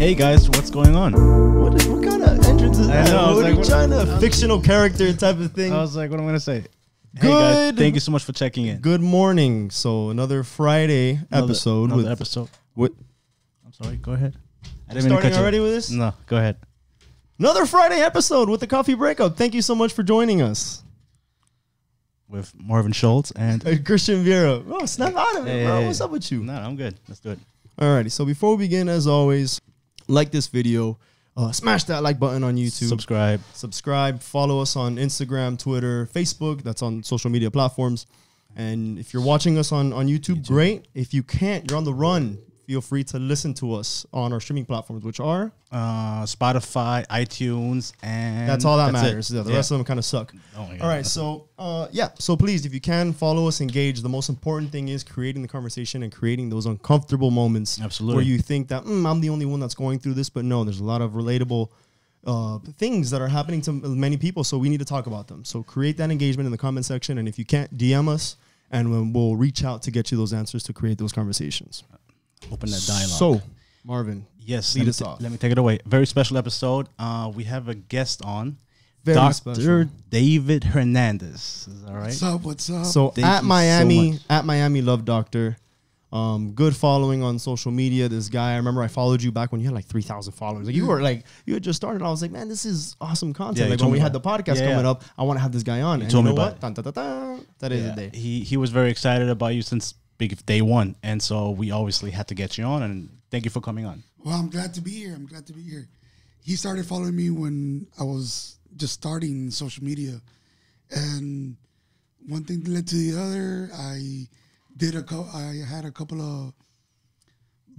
Hey guys, what's going on? What kind of entrance is that? I was like, what China, a fictional character type of thing. I was like, what am I gonna say? Hey guys, thank you so much for checking in. Good morning. So another Friday episode. Another episode. I'm sorry. Go ahead. I didn't mean to cut you. Starting already with this? No. Go ahead. Another Friday episode with the Coffee Breakup. Thank you so much for joining us. With Marvin Schultz and Christian Vieira. Oh, snap out of it, bro. What's up with you? No, I'm good. Let's do it. Alrighty. So before we begin, as always, like this video. Smash that like button on YouTube. Subscribe. Follow us on Instagram, Twitter, Facebook. That's on social media platforms. And if you're watching us on YouTube, great. If you can't, you're on the run, feel free to listen to us on our streaming platforms, which are Spotify, iTunes, and that's all that matters. Yeah, the rest of them kind of suck. Oh my God. All right. So, yeah. So please, if you can, follow us, engage. The most important thing is creating the conversation and creating those uncomfortable moments. Absolutely. Where you think that, I'm the only one that's going through this, but no, there's a lot of relatable things that are happening to many people. So we need to talk about them. So create that engagement in the comment section. And if you can't, DM us and we'll reach out to get you those answers to create those conversations. Open that dialogue. So, Marvin, yes, lead us off. Let me take it away. Very special episode. We have a guest on, Dr. David Hernandez. Is that right? What's up? What's up? So at Miami Love Doctor, good following on social media. This guy, I remember I followed you back when you had like 3,000 followers. Like you had just started. I was like, man, this is awesome content. Yeah, like when we had the podcast coming up, I want to have this guy on. And you know what? That is the day. He was very excited about you since day one, and so we obviously had to get you on, and thank you for coming on. Well, I'm glad to be here. I'm glad to be here. He started following me when I was just starting social media, and one thing led to the other. I had a couple of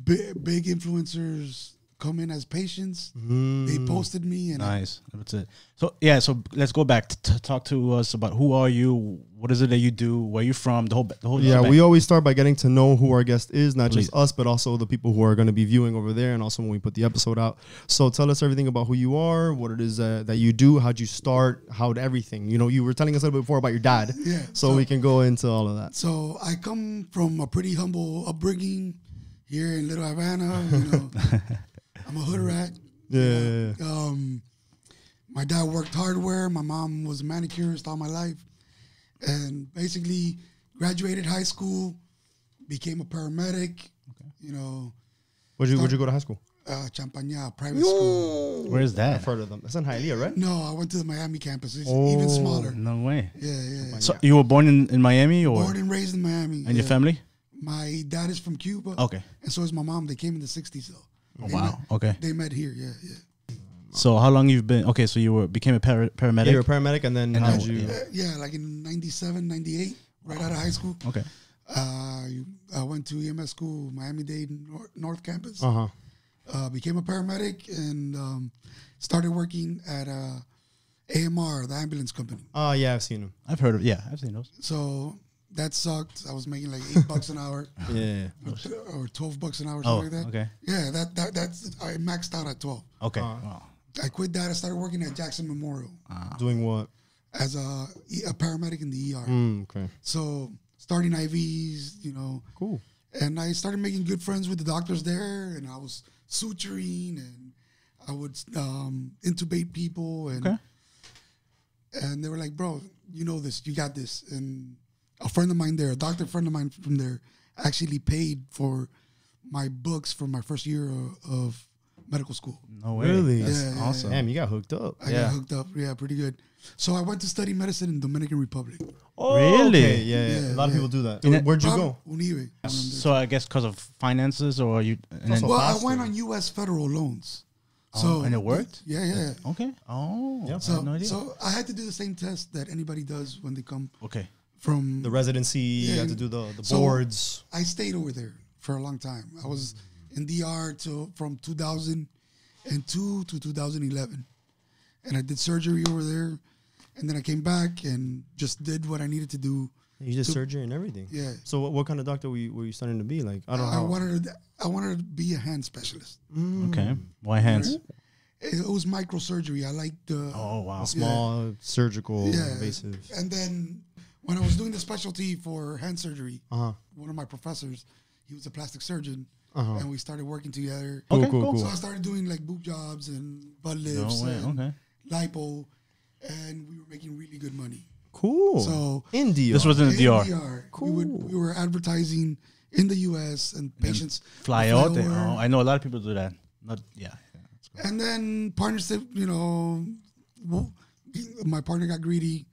big influencers come in as patients. They posted me, and nice. That's it. So yeah, so let's go back to talk to us about who are you, what is it that you do, where you from, the whole yeah. We always start by getting to know who our guest is, not just us, but also the people who are going to be viewing over there, and also when we put the episode out. So tell us everything about who you are, what it is that you do, how'd you start, how'd everything. You know, you were telling us a little bit before about your dad. Yeah. So we can go into all of that. So I come from a pretty humble upbringing here in Little Havana. You know. I'm a hood rat. Yeah. My dad worked hardware. My mom was a manicurist all my life. And basically graduated high school, became a paramedic. Okay. You know. Where'd you go to high school? Champagna, private school. Where is that? I've heard of them. That's in Hialeah, right? No, I went to the Miami campus. It's even smaller. No way. Yeah, yeah. So you were born in Miami? Or born and raised in Miami. And your family? My dad is from Cuba. Okay. And so is my mom. They came in the 1960s, though. Oh, wow. Okay. They met here. Yeah, yeah. So how long you've been? Okay, so you became a paramedic. Yeah, you were a paramedic, and then how did you? Yeah, like in '97, '98, right out of high school. Okay. I went to EMS school, Miami-Dade North Campus. Uh-huh. Became a paramedic and started working at AMR, the ambulance company. Oh yeah, I've seen them. I've heard of. Yeah, I've seen those. So that sucked. I was making like $8 an hour. Yeah. Or $12 an hour, something like that. Okay. Yeah, that's I maxed out at 12. Okay. Wow. I quit that. I started working at Jackson Memorial. Doing what? As a paramedic in the ER. Okay. So starting IVs, you know. Cool. And I started making good friends with the doctors there, and I was suturing, and I would intubate people, and and they were like, bro, you know this, you got this. And a friend of mine there, a doctor friend of mine from there, actually paid for my books from my first year of medical school. No way. Really? That's awesome. Damn, you got hooked up. I got hooked up. Yeah, pretty good. So I went to study medicine in Dominican Republic. Oh, really? Okay. Yeah, yeah, yeah. A lot of people do that. And where'd you go? Unive. So I guess because of finances, or you? Well, I went on U.S. federal loans. So and it worked? Yeah, yeah. Okay. Oh, yeah. So I had no idea. So I had to do the same test that anybody does when they come. Okay. From the residency, you had to do the boards. I stayed over there for a long time. I was in DR from 2002 to 2011. And I did surgery over there. And then I came back and just did what I needed to do. You did surgery and everything? Yeah. So what kind of doctor were you starting to be? Like, I don't know. I wanted to be a hand specialist. Okay. Why hands? It was microsurgery. I liked the... Oh, wow. Small, surgical, invasive. And then... When I was doing the specialty for hand surgery, one of my professors, he was a plastic surgeon. Uh-huh. And we started working together. Okay, cool. So I started doing like boob jobs and butt lifts and lipo, and we were making really good money. Cool. So in DR. This was in the DR. Cool. We were advertising in the US and patients fly out. There. Oh, I know a lot of people do that. Yeah. And then partnership, you know, my partner got greedy.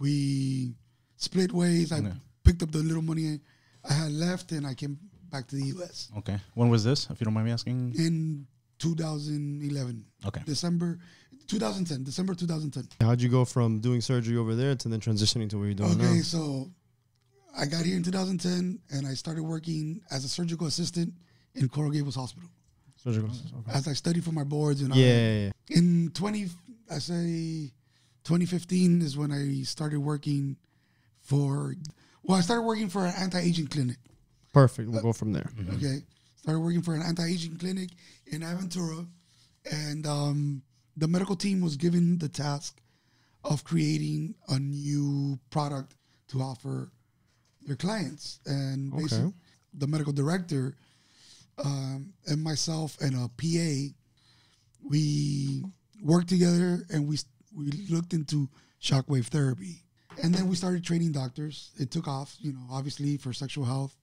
We split ways. I picked up the little money I had left, and I came back to the U.S. Okay. When was this, if you don't mind me asking? In 2011. Okay. December 2010. How'd you go from doing surgery over there to then transitioning to what you're doing now? Okay, so I got here in 2010, and I started working as a surgical assistant in Coral Gables Hospital. Surgical assistant. Okay. As I studied for my boards. And in 2015 is when I started working for... Well, I started working for an anti-aging clinic. Perfect. We'll go from there. Mm-hmm. Okay. Started working for an anti-aging clinic in Aventura, and the medical team was given the task of creating a new product to offer their clients. And basically, the medical director and myself and a PA, we worked together, and we looked into shockwave therapy. And then we started training doctors. It took off, you know, obviously for sexual health.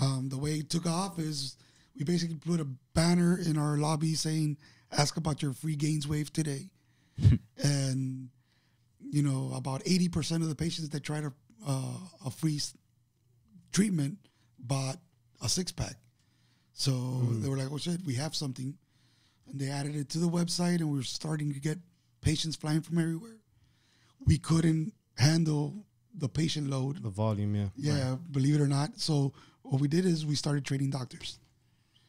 The way it took off is we basically put a banner in our lobby saying, ask about your free Gains Wave today. And, you know, about 80% of the patients that tried a free treatment bought a six-pack. So they were like, oh, shit, we have something. And they added it to the website, and we were starting to get patients flying from everywhere. We couldn't handle the patient load. The volume, yeah, right. Believe it or not. So what we did is we started training doctors.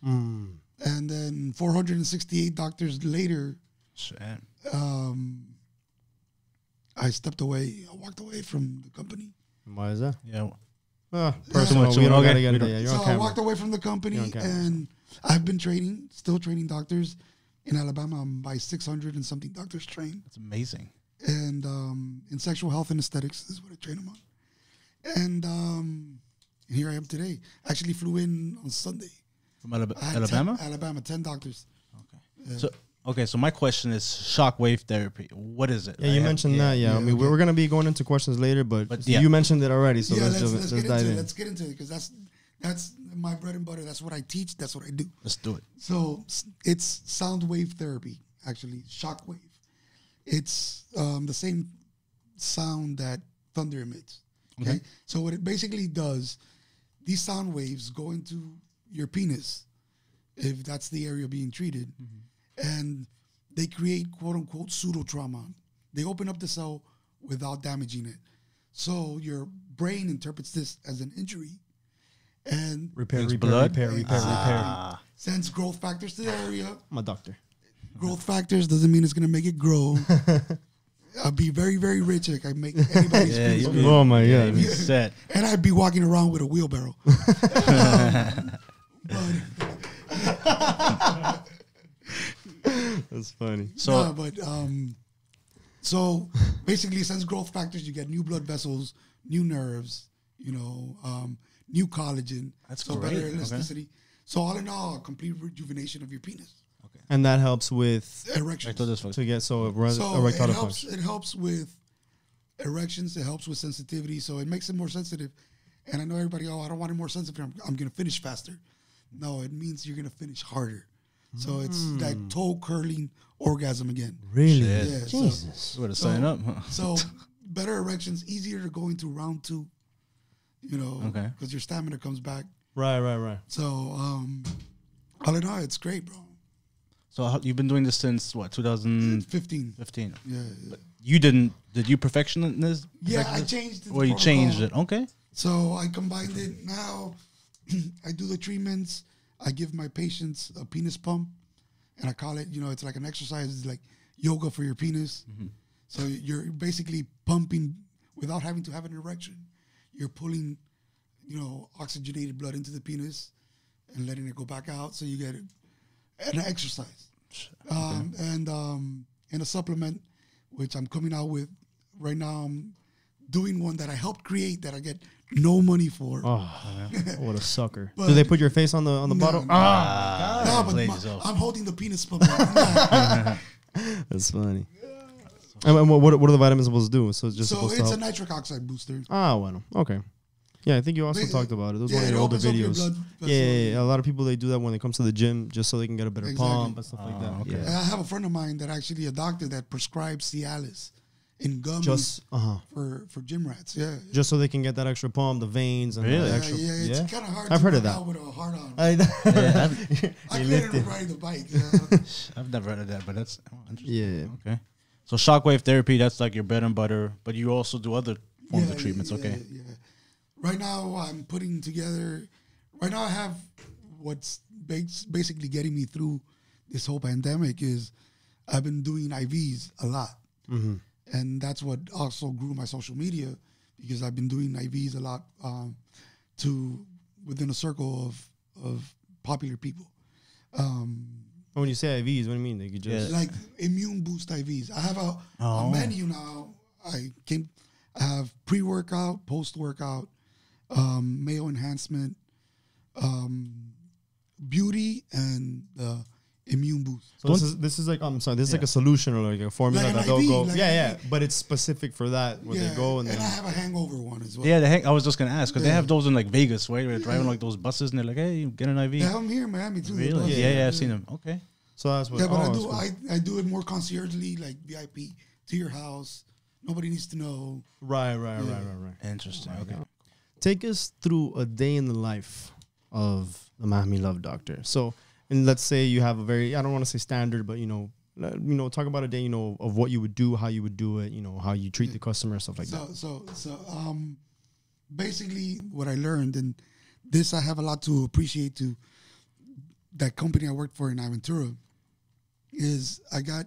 And then 468 doctors later, I stepped away. I walked away from the company. Why is that? Yeah. Personal. So I walked away from the company, and I've been still training doctors. In Alabama, I'm by 600 and something doctors trained. That's amazing. And in sexual health and aesthetics is what I train them on. And here I am today. I actually flew in on Sunday. From Alabama? 10 doctors. Okay. So my question is shockwave therapy. What is it? Yeah, you mentioned that. Yeah. I mean, we were going to be going into questions later, but you mentioned it already. So let's dive in. Let's get into it, because that's my bread and butter. That's what I teach. That's what I do. Let's do it. So it's sound wave therapy, actually, shockwave. It's the same sound that thunder emits. Okay. So what it basically does, these sound waves go into your penis, if that's the area being treated, and they create quote-unquote pseudotrauma. They open up the cell without damaging it. So your brain interprets this as an injury and repair, sends growth factors to the area. I'm a doctor. Growth factors doesn't mean it's going to make it grow. I'd be very, very rich if I make anybody's penis. Oh, my God. Yeah. Sad. And I'd be walking around with a wheelbarrow. That's funny. So, no, but, so basically, since growth factors, you get new blood vessels, new nerves, you know, new collagen. That's great. Better elasticity. Okay. So all in all, a complete rejuvenation of your penis. And that helps with erections. It helps with erections. It helps with sensitivity. So it makes it more sensitive. And I know everybody, I don't want it more sensitive. I'm going to finish faster. No, it means you're going to finish harder. So it's like toe curling orgasm again. Really? Yeah, Jesus. Where to sign up? Huh? So better erections, easier to go into round two, you know, because your stamina comes back. Right. So all in all, it's great, bro. So you've been doing this since what, 2015? 15. Yeah. You didn't? Did you perfectionist this? Yeah, I changed it. Well, you changed it. Okay. So I combined it now. I do the treatments. I give my patients a penis pump, and I call it, you know, it's like an exercise. It's like yoga for your penis. So you're basically pumping without having to have an erection. You're pulling, you know, oxygenated blood into the penis and letting it go back out. So you get it. An exercise, and a supplement, which I'm coming out with right now. I'm doing one that I helped create that I get no money for. Oh, what a sucker. But do they put your face on the bottle? No, but I'm holding the penis pump. That's funny. Yeah. And what are the vitamins supposed to do? So it's just it's a nitric oxide booster. Ah, bueno. Okay. Yeah, I think you also talked about it. It was one of your older videos. Yeah, a lot of people, they do that when they come to the gym just so they can get a better pump and stuff like that. Okay. Yeah. I have a friend of mine that actually a doctor that prescribes Cialis in gums for gym rats. Yeah, just so they can get that extra palm, the veins, and the extra. Yeah, it's kind of hard. I've heard of that. With a hard on. I couldn't ride the bike. Yeah. I've never heard of that, but that's interesting. Yeah. Okay. So shockwave therapy, that's like your bread and butter, but you also do other forms of treatments. Okay. Yeah. Right now, I'm putting together. Right now, I have what's basically getting me through this whole pandemic is I've been doing IVs a lot. Mm-hmm. And that's what also grew my social media, because I've been doing IVs a lot to within a circle of popular people. When you say IVs, what do you mean? They could just like immune boost IVs. I have a menu now. I have pre-workout, post-workout, Mayo enhancement, beauty, and immune boost. So this is like, I'm sorry, this is like a solution or like a formula like that they'll go. Like but it's specific for that where they go. And then I have a hangover one as well. Yeah, I was just going to ask, because they have those in like Vegas, right? Where they're driving like those buses and they're like, hey, get an IV. They have them here in Miami too. Really? Yeah, I've seen them. Okay. So that's what I do it more conciergely, like VIP to your house. Nobody needs to know. Right. Interesting. Okay. Take us through a day in the life of the Miami Love Doctor. So, and let's say you have a very, I don't want to say standard, but, talk about a day, of what you would do, how you would do it, how you treat the customer, stuff like that. So, basically what I learned, and this I have a lot to appreciate to that company I worked for in Aventura, is I got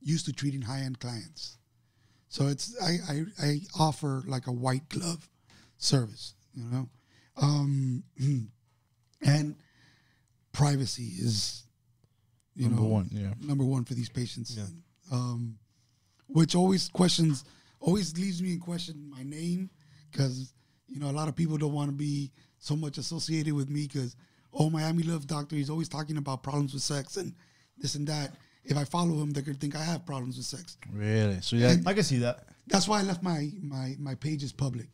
used to treating high-end clients. So it's, I offer like a white glove service, and privacy is, number one for these patients, which always leaves me in question my name, because, a lot of people don't want to be so much associated with me because, oh, Miami Love Doctor, he's always talking about problems with sex and this and that. If I follow him, they're going to think I have problems with sex. Really? So yeah, I can see that. That's why I left my pages public.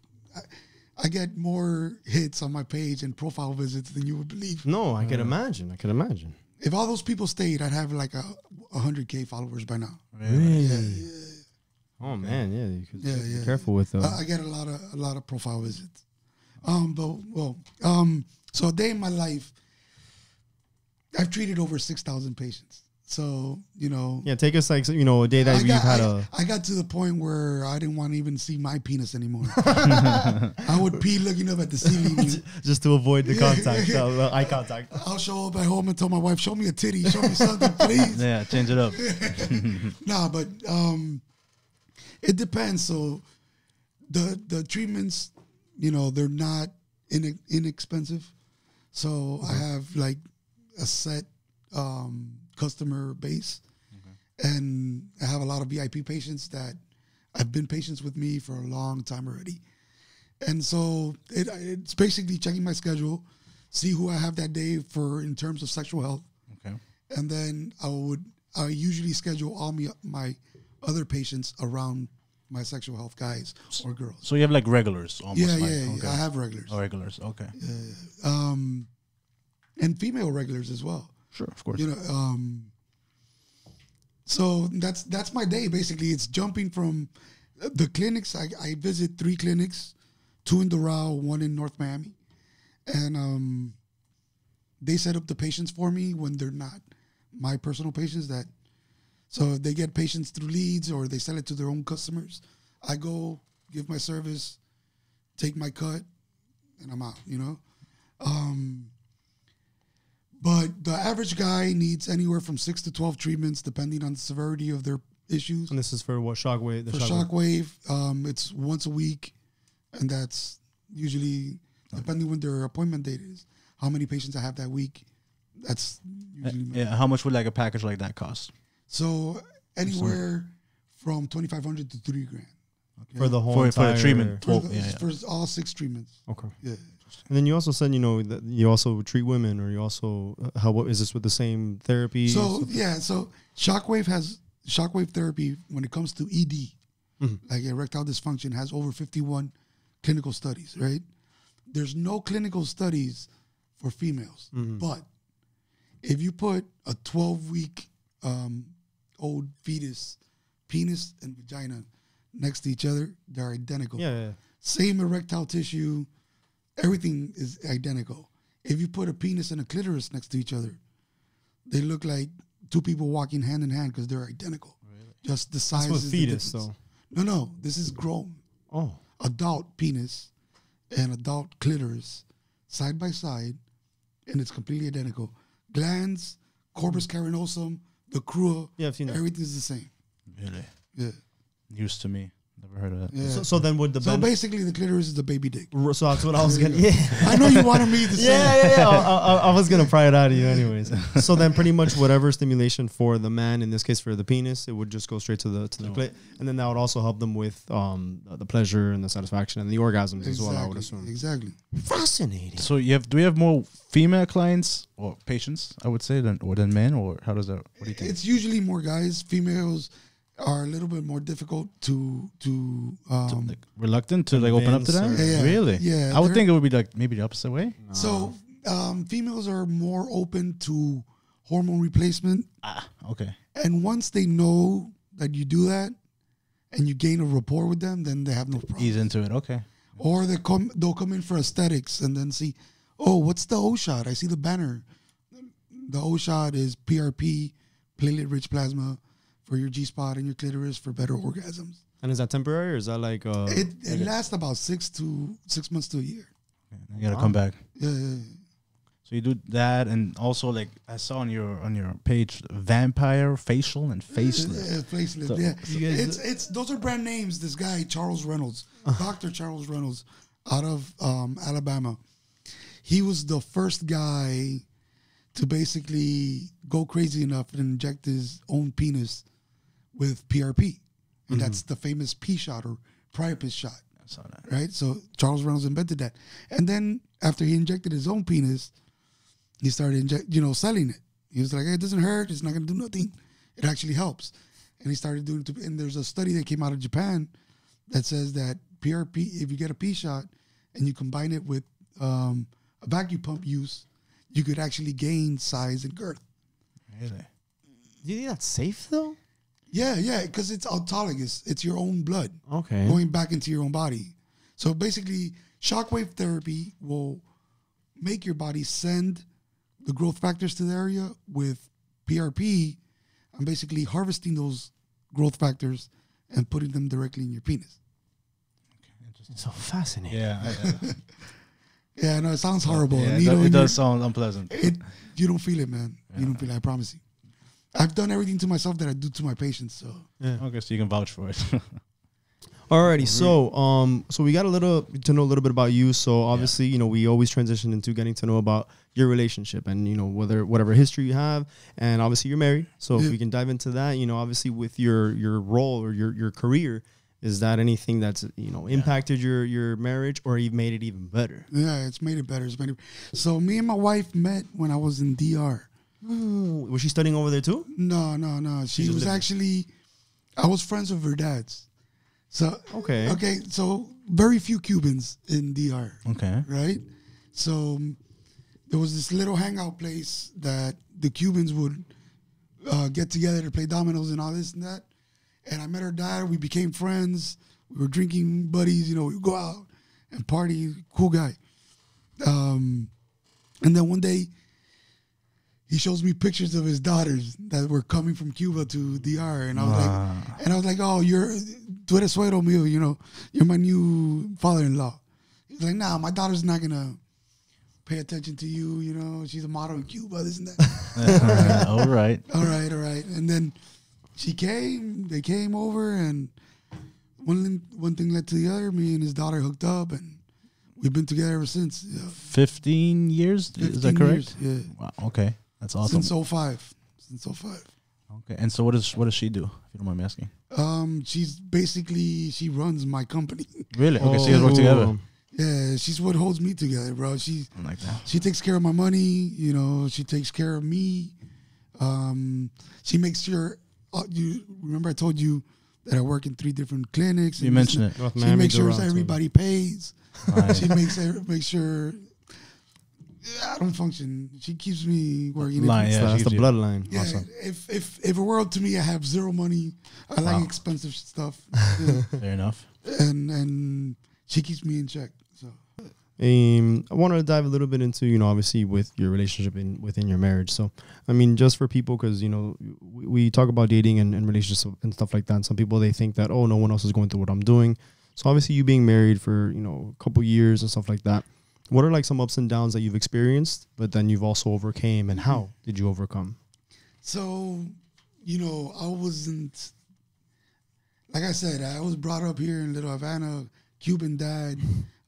I get more hits on my page and profile visits than you would believe. No, I can imagine. I can imagine. If all those people stayed, I'd have like 100K followers by now. Really? Yeah. Oh man, yeah. You could be careful with those. I get a lot of profile visits. So a day in my life, I've treated over 6,000 patients. So, take us like, a day that you've had I got to the point where I didn't want to even see my penis anymore. I would pee looking up at the ceiling. Just to avoid the contact, the eye contact. I'll show up at home and tell my wife, show me a titty, show me something, please. Yeah, change it up. but it depends. So the treatments, they're not inexpensive. So I have like a set, customer base, and I have a lot of VIP patients that have been patients with me for a long time already, and so it's basically checking my schedule, see who I have that day for in terms of sexual health, and then I usually schedule all my other patients around my sexual health guys or girls. So you have like regulars, almost. Yeah, I have regulars. Oh, regulars, okay. And female regulars as well. Sure, of course. So that's my day, basically. It's jumping from the clinics. I visit 3 clinics, 2 in Doral, 1 in North Miami. And they set up the patients for me when they're not my personal patients. So they get patients through leads or they sell it to their own customers. I go, give my service, take my cut, and I'm out, But the average guy needs anywhere from 6 to 12 treatments, depending on the severity of their issues. And this is for what? Shockwave? For shockwave. It's once a week, and that's usually, depending when their appointment date is, how many patients I have that week. That's usually... how much would like a package like that cost? So anywhere from $2,500 to $3,000. Okay. For the whole entire, for the treatment. For all 6 treatments. Okay. Yeah. And then you also said, you know, that you also treat women, or you also, what is this with the same therapy? So, yeah, so Shockwave has, Shockwave therapy, when it comes to ED, mm-hmm. like erectile dysfunction, has over 51 clinical studies, right? There's no clinical studies for females, mm-hmm. but if you put a 12-week old fetus, penis and vagina next to each other, they're identical. Yeah, yeah. Same erectile tissue. Everything is identical. If you put a penis and a clitoris next to each other, they look like 2 people walking hand in hand because they're identical. Really? Just the size. That's what fetus, so. No, no. This is grown. Oh. Adult penis and adult clitoris side by side, and it's completely identical. Glands, corpus cavernosum, the crura, yeah, I've seen that. Everything's the same. Really? Yeah. News to me. Never heard of that. Yeah. So then would the basically the clitoris is the baby dick. So that's what I was gonna. Yeah. I know you wanted me to say. Yeah. I was gonna pry it out of you anyways. So then pretty much whatever stimulation for the man, in this case for the penis, it would just go straight to the clit, and then that would also help them with the pleasure and the satisfaction and the orgasms as well. I would assume. Exactly. Fascinating. So you have, do we have more female clients or patients? I would say than men, or how does that? What do you think? It's usually more guys. Females are a little bit more difficult to like reluctant to like open up to that. Yeah, yeah. Really? Yeah. I would think it would be like maybe the opposite way. No. So females are more open to hormone replacement. Ah, okay. And once they know that you do that and you gain a rapport with them, then they have no problem. Ease into it, okay. Or they'll come in for aesthetics and then see, oh, what's the O-Shot? I see the banner. The O-Shot is PRP, platelet-rich plasma, for your G-spot and your clitoris for better orgasms. And is that temporary, or is that like... It lasts about 6 months to a year. Yeah, you gotta come back. Yeah. So you do that, and also like I saw on your page, vampire facial and facelift. Yeah, facelift. So, yeah, it's those are brand names. This guy Charles Reynolds, Dr. Charles Reynolds, out of Alabama, he was the first guy to basically go crazy enough and inject his own penis with PRP. And that's the famous P-Shot or Priapus Shot. I saw that. Right? So Charles Reynolds invented that. And then after he injected his own penis, he started, selling it. He was like, hey, it doesn't hurt. It's not going to do nothing. It actually helps. And he started doing it. And there's a study that came out of Japan that says that PRP, if you get a P-Shot and you combine it with a vacuum pump use, you could actually gain size and girth. Really? Do you think that's safe, though? Yeah, because it's autologous. It's your own blood. Okay. Going back into your own body. So basically, shockwave therapy will make your body send the growth factors to the area. With PRP, I'm basically harvesting those growth factors and putting them directly in your penis. Okay, interesting. It's so fascinating. Yeah. Yeah, no, it sounds horrible. Yeah, it does sound unpleasant. You don't feel it, man. Yeah. You don't feel it, I promise you. I've done everything to myself that I do to my patients, so. Yeah. Okay, so you can vouch for it. Alrighty, so we got to know a little bit about you. So obviously, we always transition into getting to know about your relationship and whatever history you have, and obviously you're married. So if we can dive into that, obviously with your role or your career. Is that anything that's, impacted your marriage, or you've made it even better? Yeah, it's made it better. So me and my wife met when I was in DR. Ooh, was she studying over there too? No. She was actually, I was friends with her dad's. So Okay, so very few Cubans in DR. Okay. Right? So there was this little hangout place that the Cubans would get together to play dominoes and all this and that. And I met her dad. We became friends. We were drinking buddies. We go out and party. Cool guy. And then one day, he shows me pictures of his daughters that were coming from Cuba to DR. And I was like, oh, tú eres suegro mío, you're my new father-in-law. He's like, nah, my daughter's not gonna pay attention to you. She's a model in Cuba, this and that. All right. And then. They came over, and one thing led to the other. Me and his daughter hooked up, and we've been together ever since. Yeah. 15 years? Is that correct? Years, yeah. Wow, okay. That's awesome. Since 05. Okay, and so what does she do? If you don't mind me asking. She's basically, she runs my company. Really? Okay, so you guys work together. Yeah, she's what holds me together, bro. She takes care of my money. You know, she takes care of me. She makes sure. You remember I told you that I work in 3 different clinics. You mentioned it. North Miami, makes sure everybody pays. Right. She makes sure. I don't function. She keeps me working. Line, yeah, that's the bloodline. Yeah, awesome. If it were to me, I have zero money. I like expensive stuff. Yeah. Fair enough. And she keeps me in check. So, I wanted to dive a little bit into, you know, obviously with your relationship within your marriage. So, I mean, just for people, because, you know, we talk about dating and relationships and stuff like that. And some people, they think that, oh, no one else is going through what I'm doing. So obviously you being married for, you know, a couple years and stuff like that. What are like some ups and downs that you've experienced, but then you've also overcame, and how did you overcome? So, you know, I wasn't, like I said, I was brought up here in Little Havana, Cuban dad,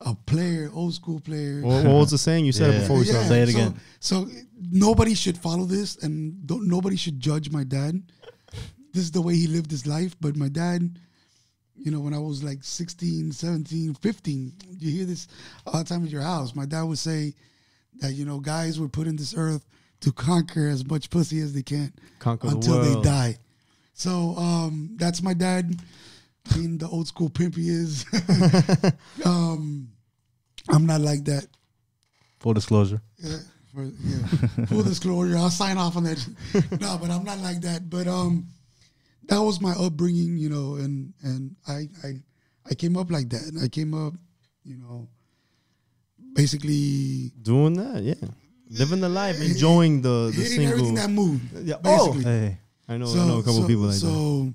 a player, old school player. Well, what was the saying? You said it before we started. Say it again. So nobody should follow this, and nobody should judge my dad. This is the way he lived his life, but my dad... You know, when I was like 16, 17, 15, you hear this all the time at your house. My dad would say that, you know, guys were put in this earth to conquer as much pussy as they can until they die. So that's my dad being the old school pimp he is. I'm not like that. Full disclosure. Yeah, full disclosure. I'll sign off on that. No, but I'm not like that. But that was my upbringing, you know, and I came up like that. I came up, you know, basically doing that, yeah, living the life, enjoying the single, everything that moved. Yeah, basically. I know a couple people like that. So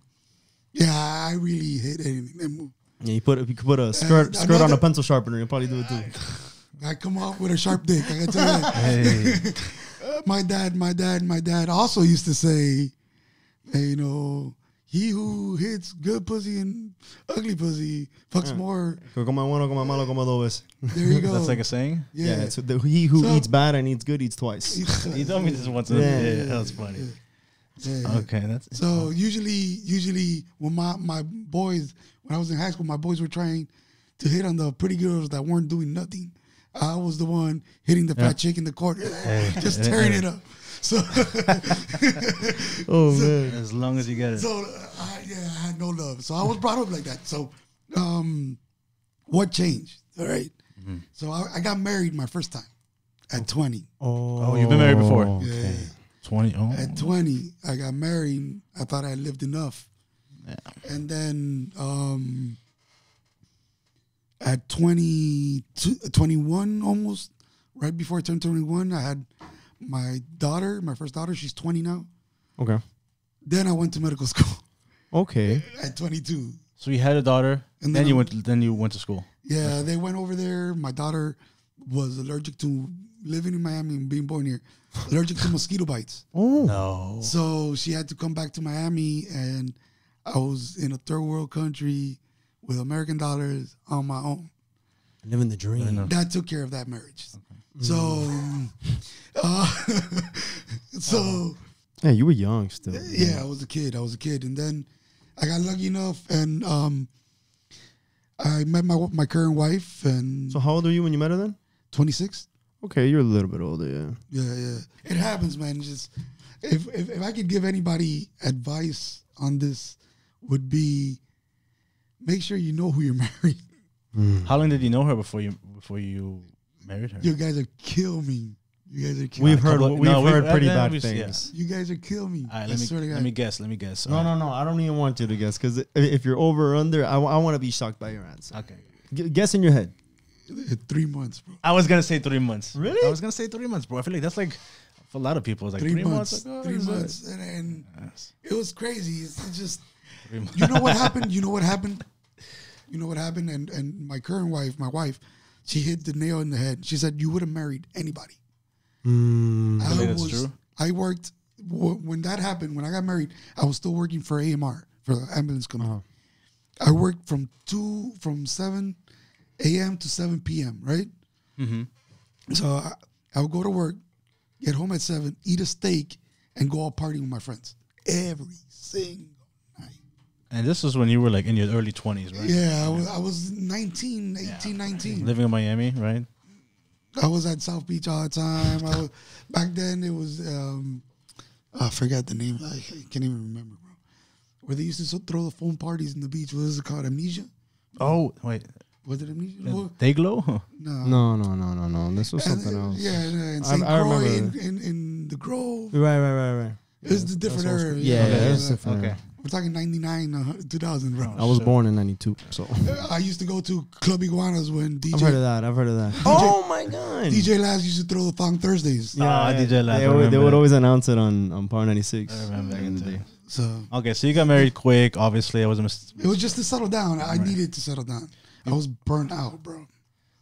yeah, I really hate anything that moved. Yeah, you could put a skirt on a pencil sharpener, you'll probably do it too. I come off with a sharp dick. I gotta tell you that. My dad also used to say, hey, you know, he who hits good pussy and ugly pussy fucks more. There you go. That's like a saying? Yeah. It's he who eats bad and eats good eats twice. He told me this once. Yeah, that was funny. Yeah. Okay. That's so usually when my boys, when I was in high school, my boys were trying to hit on the pretty girls that weren't doing nothing. I was the one hitting the fat chick in the corner, just tearing it up. So, man! As long as you get it. So, I had no love. So I was brought up like that. So, what changed? All right. Mm-hmm. So I got married my first time at 20. Oh, you've been married before? Yeah. Okay. 20. Oh. At 20, I got married. I thought I lived enough. Yeah. And then at 21, almost right before I turned 21, I had my daughter, my first daughter, she's 20 now. Okay. Then I went to medical school. Okay. At 22. So you had a daughter, and then you went to school. Yeah, they went over there. My daughter was allergic to living in Miami and being born here, allergic to mosquito bites. Oh no! So she had to come back to Miami, and I was in a third world country with American dollars on my own, living the dream. That took care of that marriage. Okay. So, yeah, you were young still. Yeah, I was a kid, and then I got lucky enough, and I met my current wife. And so, how old were you when you met her then? 26. Okay, you're a little bit older, yeah. Yeah. It happens, man. It's just if I could give anybody advice on this, would be make sure you know who you're marrying. Mm. How long did you know her before you? Married her. You guys are kill me. You guys are kill me. We've heard pretty bad things. Yeah. You guys are kill me. All right, let me guess. No. I don't even want you to guess, because if you're over or under, I want to be shocked by your answer. Okay. Guess in your head. 3 months, bro. I was going to say 3 months. Really? I was going to say 3 months, bro. I feel like that's like, for a lot of people, it's like three months. And it was crazy. It's just, you know what happened? And my current wife, she hit the nail in the head. She said, you would have married anybody. Mm. I think that's true. I worked, when that happened, when I got married, I was still working for AMR, for the ambulance company. I worked from 7 a.m. to 7 p.m., right? Mm-hmm. So I would go to work, get home at 7, eat a steak, and go out partying with my friends. every single night. And this was when you were like in your early 20s, right? Yeah, I was 19, 18, 19. Living in Miami, right? I was at South Beach all the time. I was, back then it was, I forgot the name. I can't even remember, bro. Where they used to throw the foam parties in the beach. What is it called? Amnesia? Oh, wait. Was it Amnesia? They glow? No. This was something else. Yeah, in St. Croix, in the Grove. Right. Yeah, it's the different era. Yeah, different. Okay. We're talking 99, 2000, bro. I was born in 92, so. I used to go to Club Iguanas when DJ... I've heard of that. DJ, oh, my God. DJ Laz used to throw the Thong Thursdays. Yeah, DJ Laz. They would always announce it on Power 96. I remember back in the day. So, okay, so you got married quick. Obviously, I was a mistake. It was just to settle down. I needed to settle down. I was burnt out, bro.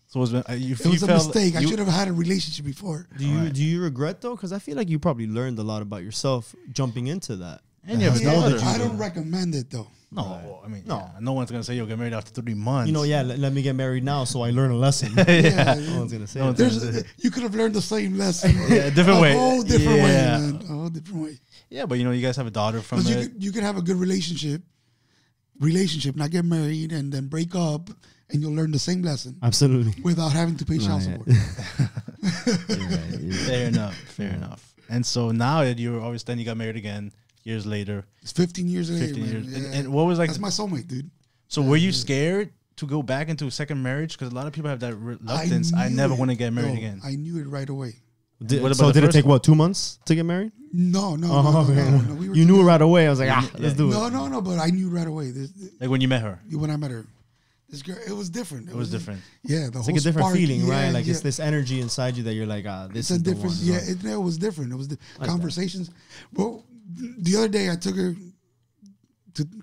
So it was a mistake. I should have had a relationship before. Do you regret, though? Because I feel like you probably learned a lot about yourself jumping into that. And you have I don't recommend it, though. No, right. I mean, no. Yeah, no one's going to say you'll get married after 3 months. You know, let me get married now so I learn a lesson. No one's going to say that. You could have learned the same lesson. A whole different way. Yeah, but, you know, you guys have a daughter from it. You could have a good relationship, not get married, and then break up, and you'll learn the same lesson. Absolutely. Without having to pay child support. Fair enough. And so now that you're always then you got married again years later. It's 15 years later. 15 years. Yeah. And what was like... That's my soulmate, dude. So were you scared to go back into a second marriage? Because a lot of people have that reluctance. I never want to get married again. I knew it right away. Did it take, what, 2 months to get married? No. You knew right away. I was like, let's do it. No, but I knew right away. Like when you met her? When I met her. This girl, it was different. Yeah, it's like a different feeling, right? Like it's this energy inside you that you're like, this is the one. Yeah, it was different. It was the conversations. Well, the other day I took her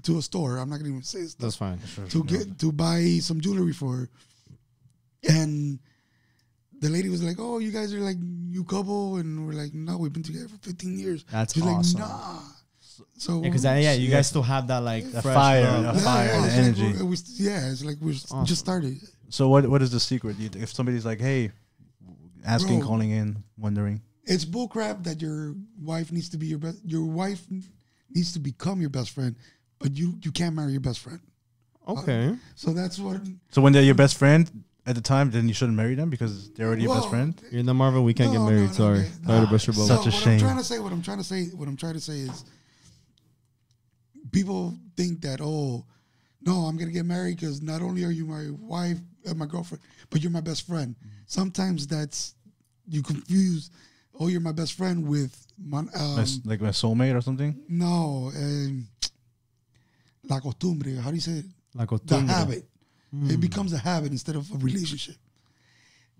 to a store. I'm not going to even say this. That's fine. To buy some jewelry for her. And... the lady was like, "Oh, you guys are like new couple," and we're like, "No, we've been together for 15 years." That's awesome. Like, nah. So because you guys still have that like fire, and energy. Like it's like we just started. So what is the secret? If somebody's like, "Hey," asking, bro, calling in, wondering, it's bullcrap that your wife needs to be your best. Your wife needs to become your best friend, but you can't marry your best friend. Okay. So that's what. So when they're your best friend. At the time, then you shouldn't marry them because they're already your best friend. You're in the Marvin. We can't get married. Sorry to brush your balls. Such a shame. What I'm trying to say is, people think that I'm gonna get married because not only are you my wife and my girlfriend, but you're my best friend. Sometimes you confuse. Oh, you're my best friend with like my soulmate or something. No, la costumbre. How do you say it? La costumbre. The habit. It becomes a habit instead of a relationship.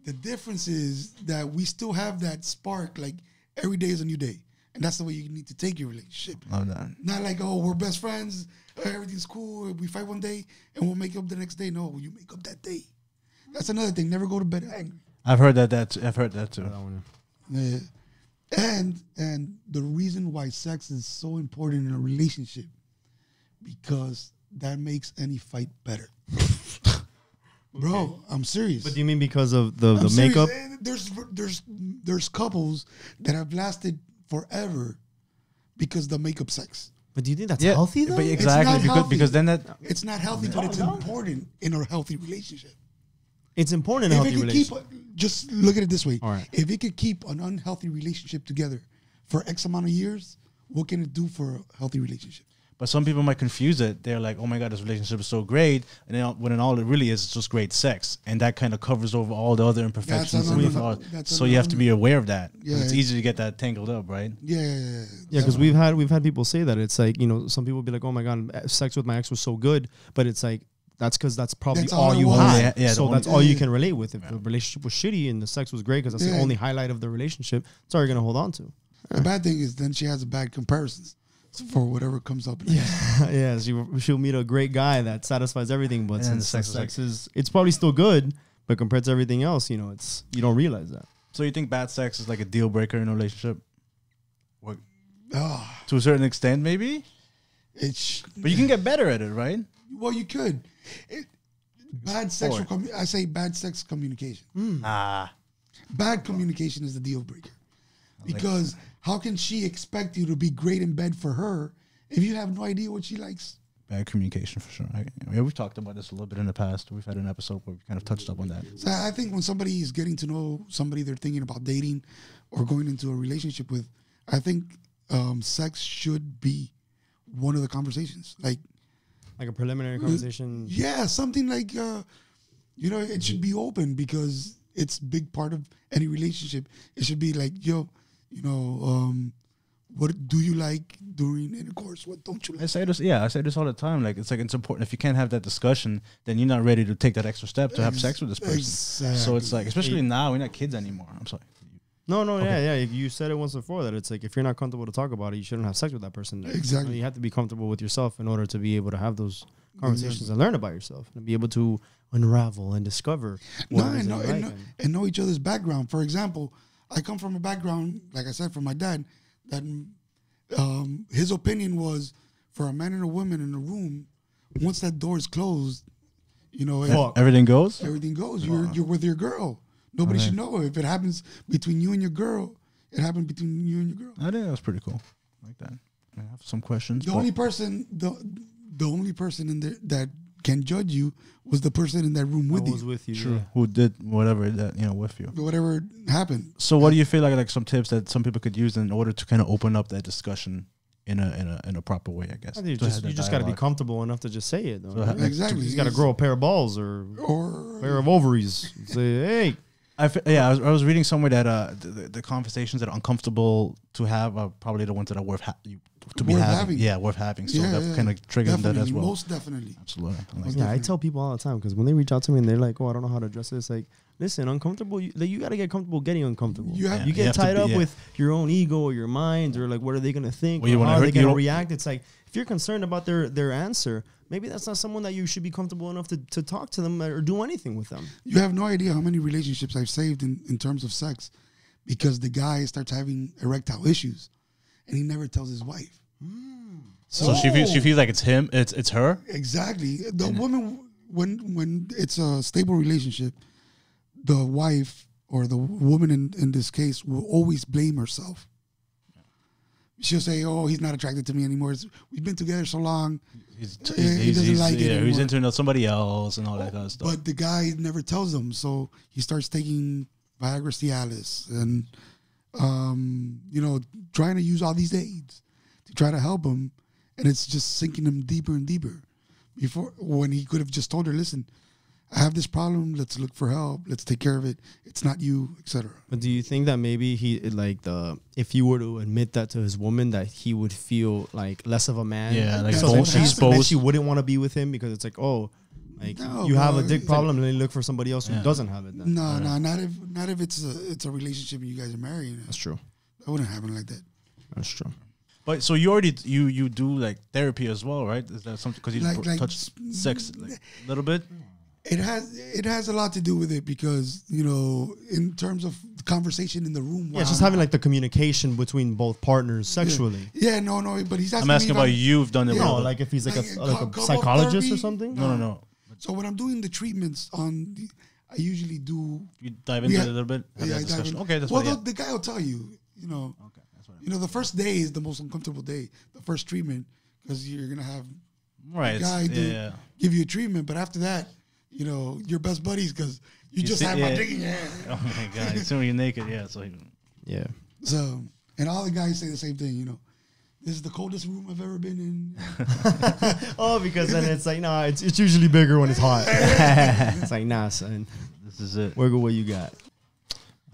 The difference is that we still have that spark. Like every day is a new day, and that's the way you need to take your relationship. Love that. Not like we're best friends, everything's cool. We fight one day and we'll make up the next day. No, you make up that day. That's another thing. Never go to bed angry. I've heard that too. Yeah. And the reason why sex is so important in a relationship because that makes any fight better. Bro, I'm serious. But do you mean because of the makeup? There's couples that have lasted forever because the makeup sex. But do you think that's healthy though? But exactly, because then it's not healthy, but it's important in a healthy relationship. It's important in a healthy relationship. Just look at it this way. All right. If it could keep an unhealthy relationship together for X amount of years, what can it do for a healthy relationship? But some people might confuse it. They're like, "Oh my God, this relationship is so great," and then when all it really is, it's just great sex, and that kind of covers over all the other imperfections. So you have to be aware of that. Yeah, it's easy to get that tangled up, right? Yeah. Because we've had people say that it's like, you know, some people be like, "Oh my God, sex with my ex was so good," but it's like that's probably all you had. Yeah, so that's all you can relate with. If the relationship was shitty and the sex was great, because that's the only highlight of the relationship, it's all you're gonna hold on to. The bad thing is then she has bad comparisons for whatever comes up. She'll meet a great guy that satisfies everything, but since sex is, it's probably still good, but compared to everything else, you know, it's, you don't realize that. So you think bad sex is like a deal breaker in a relationship? What? To a certain extent, maybe. But you can get better at it, right? Well, you could. Bad sex communication. Bad communication is the deal breaker. Because how can she expect you to be great in bed for her if you have no idea what she likes? Bad communication for sure. I mean, we've talked about this a little bit in the past. We've had an episode where we kind of touched up on that. So I think when somebody is getting to know somebody they're thinking about dating or going into a relationship with, I think sex should be one of the conversations. Like a preliminary conversation. Yeah, something like, you know, it should be open because it's a big part of any relationship. It should be like, yo, you know, what do you like during intercourse? What don't you like? I say this all the time. Like, it's like, it's important. If you can't have that discussion, then you're not ready to take that extra step to have sex with this person. Exactly. So it's like, especially now, we're not kids anymore. I'm sorry. No, okay. You said it once before that it's like, if you're not comfortable to talk about it, you shouldn't have sex with that person. Exactly. You have to be comfortable with yourself in order to be able to have those conversations and learn about yourself and be able to unravel and discover. And know each other's background. For example, I come from a background, like I said, from my dad, that his opinion was for a man and a woman in a room, once that door is closed, you know, everything goes. Everything goes. You're with your girl. Nobody should know. If it happens between you and your girl, it happened between you and your girl. I think that was pretty cool. I like that. I have some questions. The only person in there that can judge you was the person in that room with you. True. Yeah. Who did whatever that, you know, with you. Whatever happened. So what do you feel like some tips that some people could use in order to kind of open up that discussion in a proper way, I guess? You just got to be comfortable enough to just say it. Though, right? Exactly. You just got to grow a pair of balls or a pair of ovaries. Say, hey. I was reading somewhere that the conversations that are uncomfortable to have are probably the ones that are worth having. Yeah, worth having. So that kind of triggers that as well. Most definitely. Absolutely. I tell people all the time, because when they reach out to me and they're like, oh, I don't know how to address this. Like, listen, uncomfortable, you got to get comfortable getting uncomfortable. You get tied up with your own ego or your mind or like, what are they going to think? Or how are they going to react? It's like, if you're concerned about their answer, maybe that's not someone that you should be comfortable enough to talk to them or do anything with them. You have no idea how many relationships I've saved in terms of sex because the guy starts having erectile issues and he never tells his wife. Mm. So she feels like it's him, it's her? Exactly. The woman, when it's a stable relationship, the wife or the woman in this case will always blame herself. She'll say, "Oh, he's not attracted to me anymore. We've been together so long. He doesn't like it anymore. He's into somebody else and all that kind of stuff." But the guy never tells him, so he starts taking Viagra, Cialis, and you know, trying to use all these aids to try to help him, and it's just sinking him deeper and deeper. When he could have just told her, "Listen, I have this problem. Let's look for help. Let's take care of it. It's not you, etc." But do you think that maybe if he were to admit that to his woman, that he would feel like less of a man? Yeah, like she wouldn't want to be with him because it's like, oh, like you have a dick problem, and then look for somebody else who doesn't have it. Then. No, not if it's a relationship and you guys are married. That's true. That wouldn't happen like that. That's true. But so you already you do like therapy as well, right? Is that something because you touched sex a little bit? It has a lot to do with it because, you know, in terms of conversation in the room. Yeah, just having like the communication between both partners sexually. Yeah, no, but he's asking about you've done it. Yeah. No, like if he's like a psychologist therapy, or something. No. So when I'm doing the treatments I usually do. You dive into it a little bit? Have that discussion. Okay, that's fine. Well, the guy will tell you, you know. Okay, that's what I mean. You know, the first day is the most uncomfortable day, the first treatment, because you're going to have the guy give you a treatment. But after that, you know, your best buddies because you just have my dick in your hand. Oh my God, as soon as you're naked, yeah. So, and all the guys say the same thing, you know. This is the coldest room I've ever been in. Oh, because then it's like, nah, it's usually bigger when it's hot. It's like, nah, son. This is it. Wiggle what you got.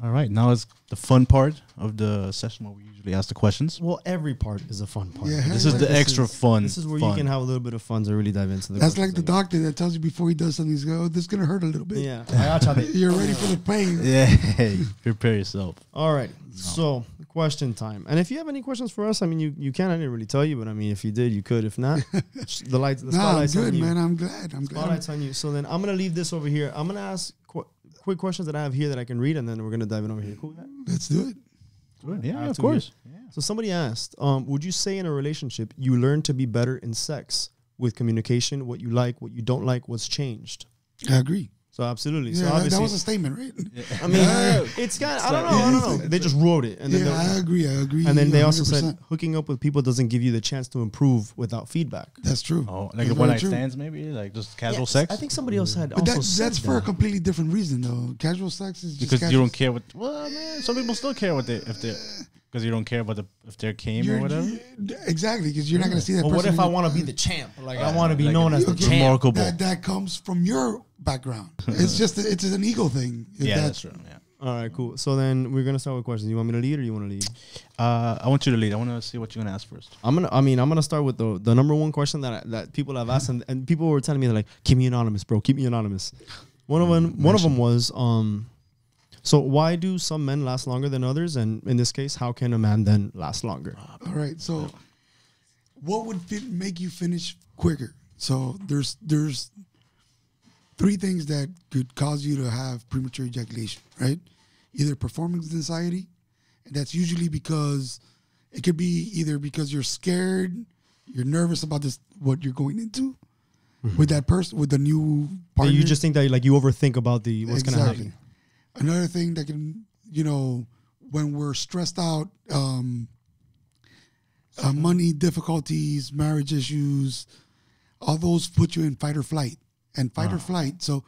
All right, now it's the fun part of the session where we usually ask the questions. Well, every part is a fun part. Yeah, this is the extra fun. This is where you can have a little bit of fun to really dive into the questions. That's like the doctor that tells you before he does something, he's going, oh, this is going to hurt a little bit. Yeah. You're ready for the pain. Yeah, hey, prepare yourself. All right, so question time. And if you have any questions for us, I mean, you can. I didn't really tell you, but I mean, if you did, you could. If not, the spotlight's on you. No, I'm good, man. I'm glad. Spotlight's on you. So then I'm going to leave this over here. I'm going to ask quick questions that I have here that I can read, and then we're gonna dive in over here. Cool. Let's do it. Yeah, of course. Yeah. So somebody asked, would you say in a relationship you learn to be better in sex with communication, what you like, what you don't like, what's changed? I agree. So absolutely. Yeah, so obviously that was a statement, right? Yeah. I mean, it's got. I don't know. They just wrote it, and then I agree. And then they also 100%. Said hooking up with people doesn't give you the chance to improve without feedback. That's true. Oh, like the one night stands, maybe like just casual sex. I think somebody else had. But also that's for a completely different reason, though. Casual sex is just because you don't care what. Well, man, some people still care what they if they. Because you don't care about if they're came or whatever. Exactly, because you're not going to see that. But person what if I want to be the champ? Like I want to be like known as the champ. That comes from your background. It's just it's an ego thing. Yeah, that's true. Yeah. All right, cool. So then we're gonna start with questions. You want me to lead or you want to lead? I want you to lead. I want to see what you're gonna ask first. I'm gonna start with the #1 question that people have asked, and people were telling me they're like, "Keep me anonymous, bro. Keep me anonymous." One of them was so why do some men last longer than others? And in this case, how can a man then last longer? All right. So what would make you finish quicker? So there's 3 things that could cause you to have premature ejaculation, right? Either performance anxiety, and that's usually because it could be either because you're scared, you're nervous about what you're going into with that person, with the new partner. And you just think that you overthink about what's going to happen. Another thing that can, when we're stressed out, money difficulties, marriage issues, all those put you in fight or flight. And fight or flight, so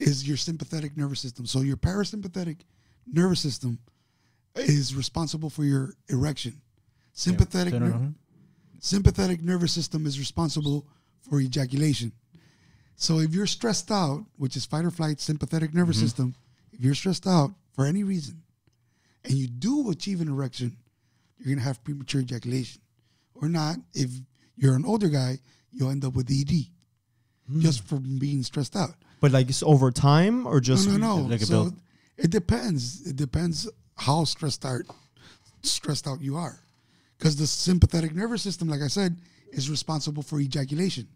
is your sympathetic nervous system. So your parasympathetic nervous system is responsible for your erection. Sympathetic nervous system is responsible for ejaculation. So if you're stressed out, which is fight or flight, sympathetic nervous system, if you're stressed out for any reason and you do achieve an erection, you're going to have premature ejaculation. Or not, if you're an older guy, you'll end up with ED just from being stressed out. But like it's over time or just... No. Like so it depends. It depends how stressed out you are. Because the sympathetic nervous system, like I said, is responsible for ejaculation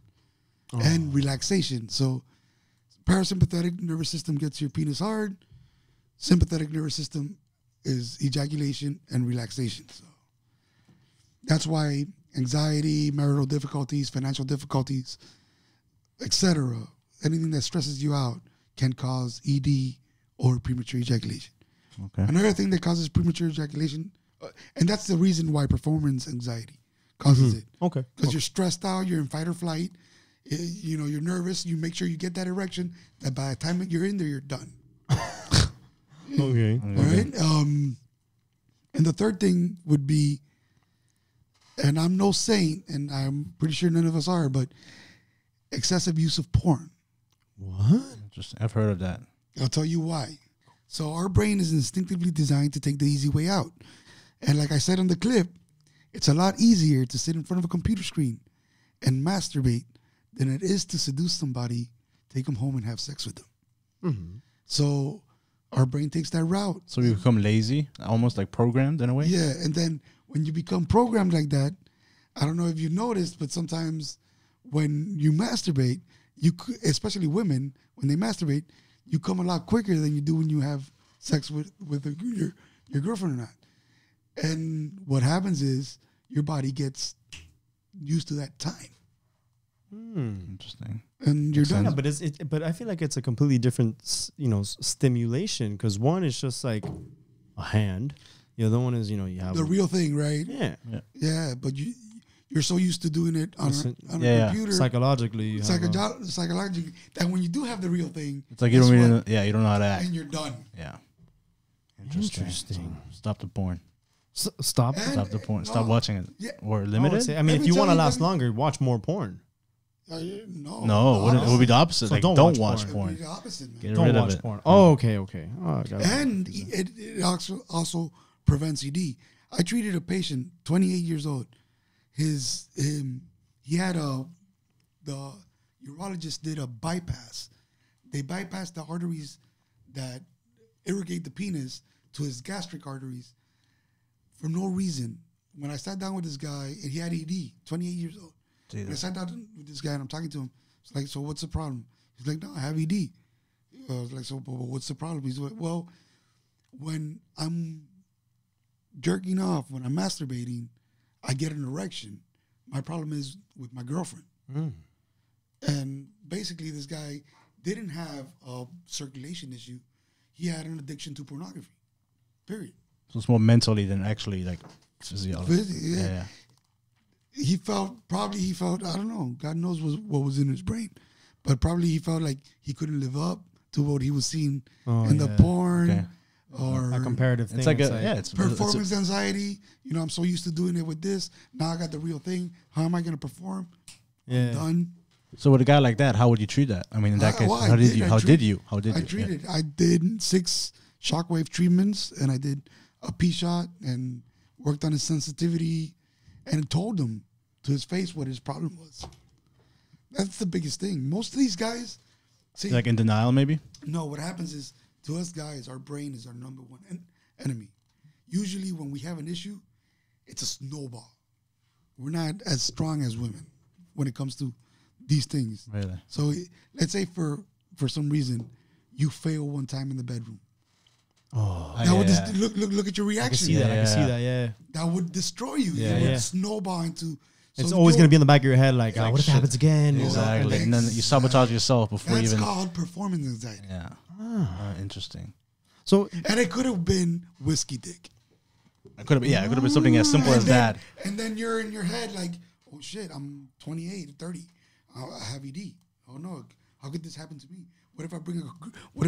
and relaxation. So parasympathetic nervous system gets your penis hard. Sympathetic nervous system is ejaculation and relaxation. So that's why anxiety, marital difficulties, financial difficulties, etc., anything that stresses you out can cause ED or premature ejaculation. Okay. Another thing that causes premature ejaculation, and that's the reason why performance anxiety causes it. Okay. Because you're stressed out, you're in fight or flight. You're nervous. You make sure you get that erection. That by the time you're in there, you're done. Okay. All right. And the third thing would be, and I'm no saint, and I'm pretty sure none of us are, but excessive use of porn. What? I've heard of that. I'll tell you why. So our brain is instinctively designed to take the easy way out, and like I said on the clip, it's a lot easier to sit in front of a computer screen and masturbate than it is to seduce somebody, take them home, and have sex with them. So our brain takes that route. So you become lazy, almost like programmed in a way. Yeah, and then when you become programmed like that, I don't know if you noticed, but sometimes when you masturbate, especially women, when they masturbate, you come a lot quicker than you do when you have sex with your girlfriend or not. And what happens is your body gets used to that time. Interesting. And you're done. Yeah, but but I feel like it's a completely different, stimulation, because one is just like a hand, the other one is you have the real thing, right? Yeah. But you're so used to doing it on a computer, psychologically, that when you do have the real thing, it's like you don't really, you don't know how to act, and you're done. Yeah. Interesting. Stop the porn. Stop the porn. Stop watching it. Yeah. Or limit it. I mean, if you want to last longer, watch more porn. No, it would be the opposite. So like, don't watch porn. It opposite, get don't rid watch of it. Porn. Oh, okay. Oh, and it also prevents ED. I treated a patient, 28 years old. He had the urologist did a bypass. They bypassed the arteries that irrigate the penis to his gastric arteries for no reason. When I sat down with this guy, and he had ED, 28 years old. I sat down with this guy and I'm talking to him. It's like, so what's the problem? He's like, no, I have ED. I was like, so what's the problem? He's like, well, when I'm jerking off, when I'm masturbating, I get an erection. My problem is with my girlfriend. And basically this guy didn't have a circulation issue. He had an addiction to pornography, period. So it's more mentally than actually like physiology. Yeah. He felt, probably he felt, I don't know, God knows what was in his brain, but probably he felt like he couldn't live up to what he was seeing in the porn. Okay. Or a comparative thing. It's like it's performance anxiety. You know, I'm so used to doing it with this. Now I got the real thing. How am I going to perform? Yeah. I'm done. So with a guy like that, how would you treat that? I mean, in that case, well, how did you? I treated. Yeah. I did 6 shockwave treatments, and I did a P-Shot, and worked on his sensitivity, and told him to his face what his problem was. That's the biggest thing. Most of these guys, see, like in denial, maybe. No, what happens is, to us guys, our brain is our number one enemy. Usually when we have an issue, it's a snowball. We're not as strong as women when it comes to these things. Really? So let's say for some reason, you fail one time in the bedroom. Oh, that would look at your reaction. I can see that. That would destroy you. Yeah, it would snowball into... So it's always going to be in the back of your head, like, what if it happens again? Exactly. And then you sabotage yourself before you even... That's called performance anxiety. Yeah. Interesting. So, and it could have been whiskey dick. It could have been, it could have been something as simple as that. And then you're in your head like, oh, shit, I'm 28, 30. I have ED. Oh, no. How could this happen to me? What if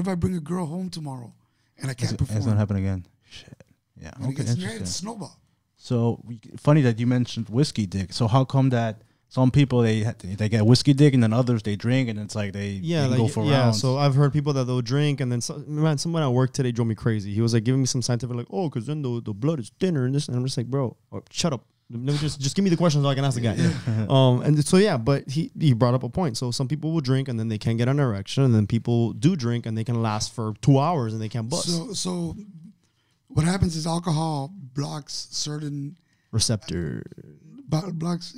I bring a girl home tomorrow and I can't perform? It's going to happen again. Shit. Yeah. When it gets married, it's a snowball. So funny that you mentioned whiskey dick. So how come that some people they get whiskey dick and then others they drink and it's like they go for rounds? So I've heard people that they'll drink and then someone at work today drove me crazy. He was like giving me some scientific like, oh, because then the blood is thinner and this, and I'm just like, bro, shut up. Let me just give me the question so I can ask the guy. Yeah. And so yeah, but he brought up a point. So some people will drink and then they can't get an erection, and then people do drink and they can last for 2 hours and they can't bust. So what happens is alcohol blocks certain receptor blocks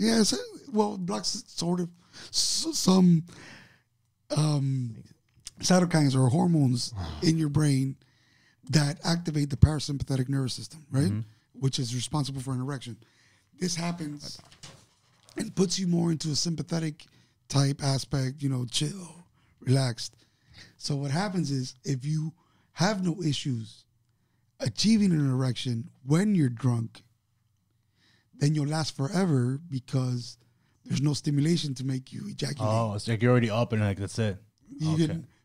sort of some cytokines or hormones in your brain that activate the parasympathetic nervous system, right? Mm-hmm. Which is responsible for an erection. This happens and puts you more into a sympathetic type aspect, you know, chill, relaxed. So what happens is if you have no issues achieving an erection when you're drunk, then you'll last forever because there's no stimulation to make you ejaculate. Oh, it's like you're already up and like that's it.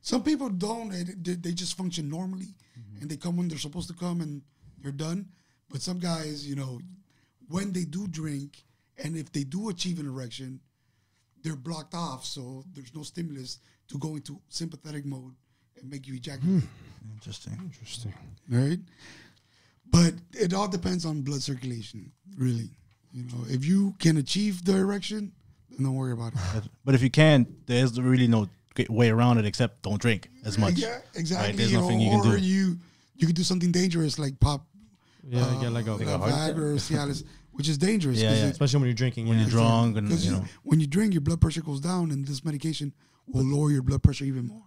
Some people don't. They just function normally, and they come when they're supposed to come, and they're done. But some guys, you know, when they do drink, and if they do achieve an erection, they're blocked off, so there's no stimulus to go into sympathetic mode and make you ejaculate. Interesting. Right? But it all depends on blood circulation, really. You know, if you can achieve the erection, then don't worry about it. But if you can't, there's really no way around it except don't drink as much. Yeah, exactly. Right? There's nothing you can do. You could do something dangerous like pop. Yeah, like a Viagra or Cialis, which is dangerous. Yeah. Especially when you're drinking. When you're drunk. And, when you drink, your blood pressure goes down, and this medication will lower your blood pressure even more.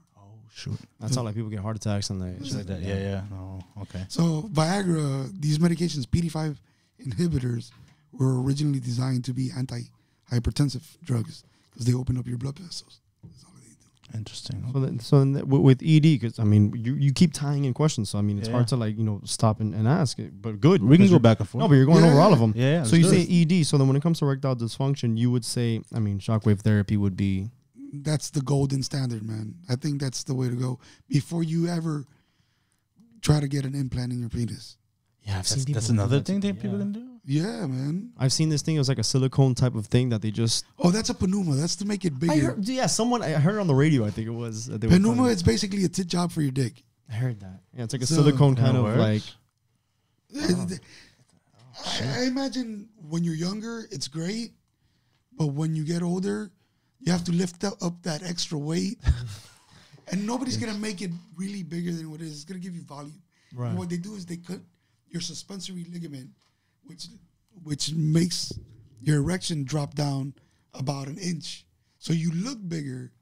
Shoot. That's how people get heart attacks and like that. Yeah. No. Okay. So Viagra, these medications, PD-5 inhibitors, were originally designed to be anti-hypertensive drugs because they open up your blood vessels. That's all they do. Interesting. So with ED, because I mean, you keep tying in questions, so I mean, it's hard to stop and ask it. But good, we can go back and forth. No, but you're going over all of them. Yeah. So you say ED. So then when it comes to erectile dysfunction, you would say, I mean, shockwave therapy would be. That's the golden standard, man. I think that's the way to go before you ever try to get an implant in your penis. Yeah, I've seen that's another thing that people can do. Yeah, man. I've seen this thing. It was like a silicone type of thing that they just... Oh, that's a Penuma. That's to make it bigger. I heard it on the radio, I think it was. Penuma, it's basically a tit job for your dick. I heard that. Yeah, it's like a silicone kind of like... I imagine when you're younger, it's great. But when you get older... You have to lift up that extra weight, and nobody's gonna make it really bigger than what it is. It's gonna give you volume. Right. And what they do is they cut your suspensory ligament, which makes your erection drop down about an inch. So you look bigger,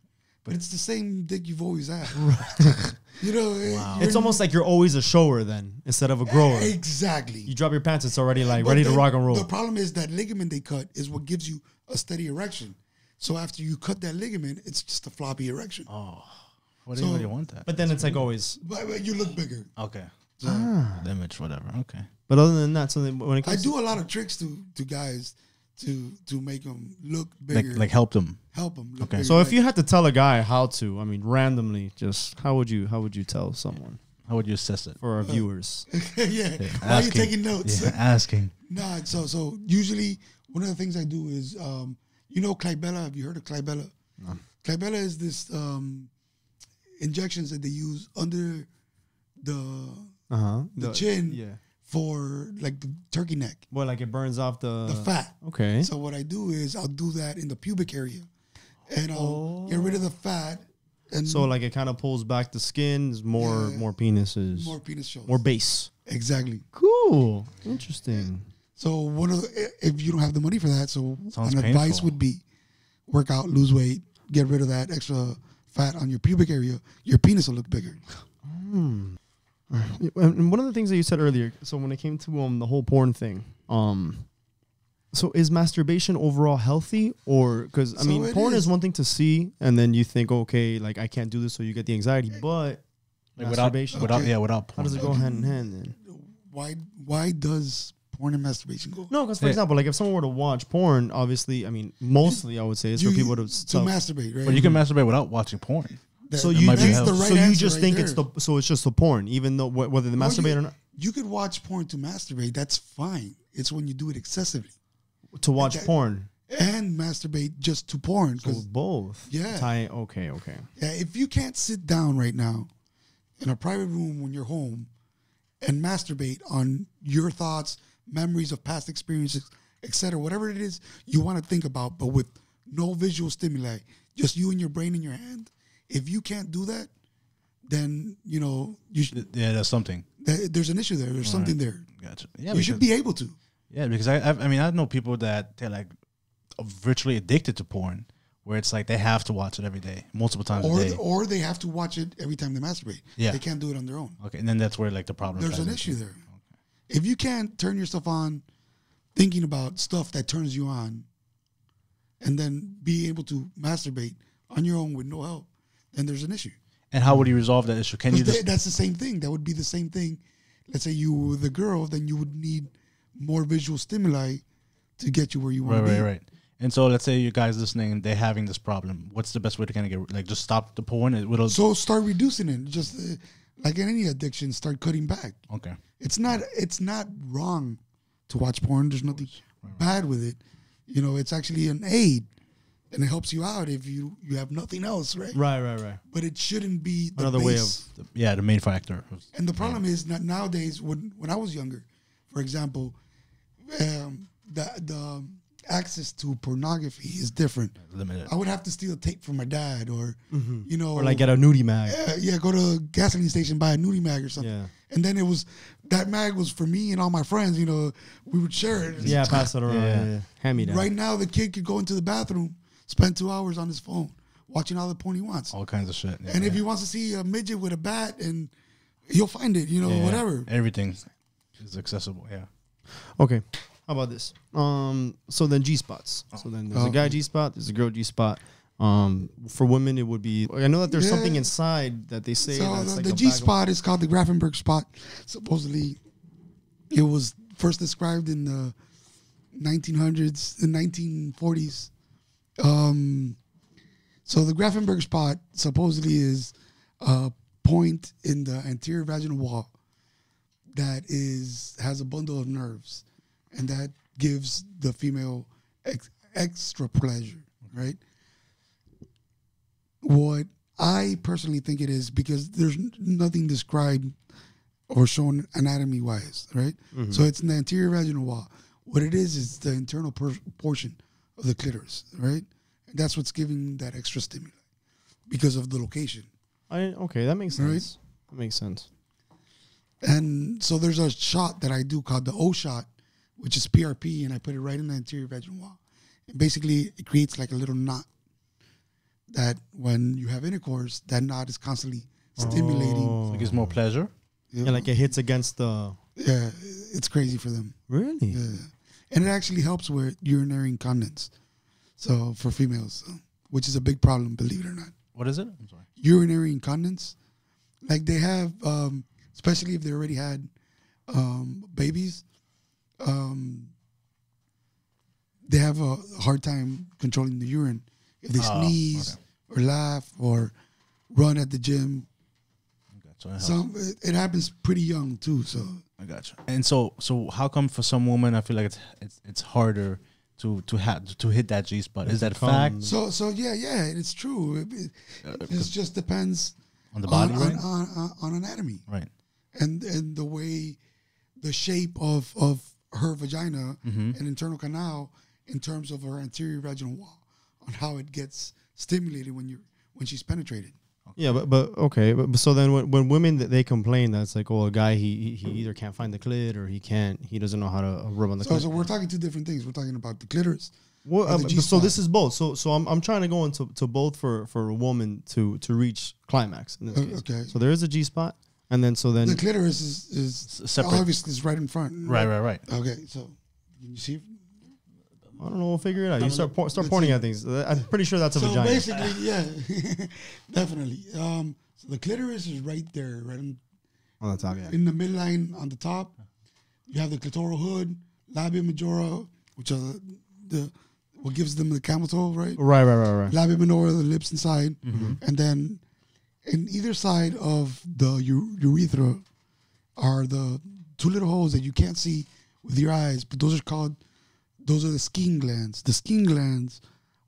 but it's the same dick you've always had. Right. You know, it's almost like you're always a shower then instead of a grower. Exactly. You drop your pants, it's already ready to rock and roll. The problem is that ligament they cut is what gives you a steady erection. So after you cut that ligament, it's just a floppy erection. Oh, Why do you really want that? But then it's like always. But you look bigger. Okay. So, image, whatever. Okay. But other than that, so when it comes I do a lot of tricks to guys to make them look bigger. Like help them. Help them. Look bigger. So if you had to tell a guy how to, I mean, randomly, just how would you tell someone? How would you assess it for our viewers? Why are you taking notes? Yeah, asking. Nah. So usually one of the things I do is, you know, Clivella. Have you heard of Clivella? No. Clivella is this injections that they use under the chin for like the turkey neck. Well, like it burns off the fat. Okay. So what I do is I'll do that in the pubic area, and I'll get rid of the fat. And so like it kind of pulls back the skin, more penises, more penis shows, more base. Exactly. Cool. Interesting. So one of the, if you don't have the money for that, so an advice would be work out, lose weight, get rid of that extra fat on your pubic area. Your penis will look bigger. Mm. And one of the things that you said earlier, so when it came to the whole porn thing, so is masturbation overall healthy? Or because I mean, porn is one thing to see, and then you think, okay, like I can't do this, so you get the anxiety. But like masturbation, without porn, how does it go hand in hand? Then why does porn and masturbation go? No, because for example, like if someone were to watch porn, obviously, I mean, mostly I would say is for people to masturbate, right? But you can masturbate without watching porn. So you just think it's the it's just the porn, even though whether they masturbate or not. You could watch porn to masturbate. That's fine. It's when you do it excessively. To watch porn and masturbate just to porn. So both. Yeah. Okay. Yeah. If you can't sit down right now in a private room when you're home and masturbate on your thoughts, memories of past experiences, etc., whatever it is you want to think about, but with no visual stimuli, just you and your brain in your hand. If you can't do that, then you know you should. Yeah, that's something. There's an issue there. There's something there. Gotcha. Yeah, you should be able to. Yeah, because I mean, I know people that they're like virtually addicted to porn, where it's like they have to watch it every day, multiple times a day, or they have to watch it every time they masturbate. Yeah, they can't do it on their own. Okay, and then that's where like the problem. There's an issue there. Okay. If you can't turn yourself on, thinking about stuff that turns you on, and then be able to masturbate on your own with no help, then there's an issue. And how would you resolve that issue? Can you? That's the same thing. That would be the same thing. Let's say you were the girl, then you would need more visual stimuli to get you where you want to be. Right. And so let's say you guys listening, they're having this problem. What's the best way to kind of get, like, just stop the porn? So start reducing it. Just like in any addiction, start cutting back. Okay. It's not wrong to watch porn. There's nothing bad with it. You know, it's actually an aid. And it helps you out if you have nothing else, right? Right. But it shouldn't be the another base. Way of the main factor. And the problem is not nowadays. When I was younger, for example, the access to pornography is different. Limited. I would have to steal a tape from my dad, or you know, or like get a nudie mag. Go to a gasoline station, buy a nudie mag or something. Yeah. And then it was that mag was for me and all my friends. You know, we would share it. Yeah, pass it around. Yeah. Hand me down. Right now, the kid could go into the bathroom. Spend 2 hours on his phone watching all the porn he wants. All kinds of shit. Yeah, and if he wants to see a midget with a bat, and you'll find it, you know, whatever. Everything is accessible, Okay, how about this? So then G-spots. So then there's a guy G-spot, there's a girl G-spot. For women, it would be, I know that there's something inside that they say. So the like G-spot is called the Grafenberg spot. Supposedly, it was first described in the 1940s. So the Grafenberg spot supposedly is a point in the anterior vaginal wall that has a bundle of nerves, and that gives the female extra pleasure, right? What I personally think it is, because there's nothing described or shown anatomy-wise, right? So it's in the anterior vaginal wall. What it is the internal portion of the clitoris, right? And that's what's giving that extra stimuli because of the location. Okay, that makes sense. Right? That makes sense. And so there's a shot that I do called the O-Shot, which is PRP, and I put it right in the anterior vaginal wall. And basically, it creates like a little knot that when you have intercourse, that knot is constantly stimulating. So it gives more pleasure? Yeah, like it hits against the... Yeah, it's crazy for them. Really? Yeah. And it actually helps with urinary incontinence, so for females, which is a big problem, believe it or not. What is it? I'm sorry. Urinary incontinence. Like they have, especially if they already had babies, they have a hard time controlling the urine. If they sneeze or laugh or run at the gym. Gotcha. It happens pretty young too. So I gotcha. And so how come for some women I feel like it's harder to hit that G spot? Is that a fact? So yeah, it's true. It just depends on the body, on anatomy, right? And the way, the shape of her vagina and internal canal in terms of her anterior vaginal wall, on how it gets stimulated when she's penetrated. Yeah, but so then when women they complain that's like, oh, a guy he either can't find the clit or he doesn't know how to rub on the clit. So we're talking two different things. We're talking about the clitoris. Well, so this is both. So I'm trying to go into both for a woman to reach climax in this case. Okay. So there is a G spot. And then, so then the clitoris is separate. Obviously it's right in front. Right. Okay, so you see, I don't know. We'll figure it out. You start pointing at things. I'm pretty sure that's a vagina. So basically, yeah, definitely. So the clitoris is right there, right on the top, yeah. In the midline on the top. You have the clitoral hood, labia majora, which are what gives them the camel toe, right? Right. Labia minora, the lips inside, and then. In either side of the urethra are the two little holes that you can't see with your eyes, but those are the skin glands. The skin glands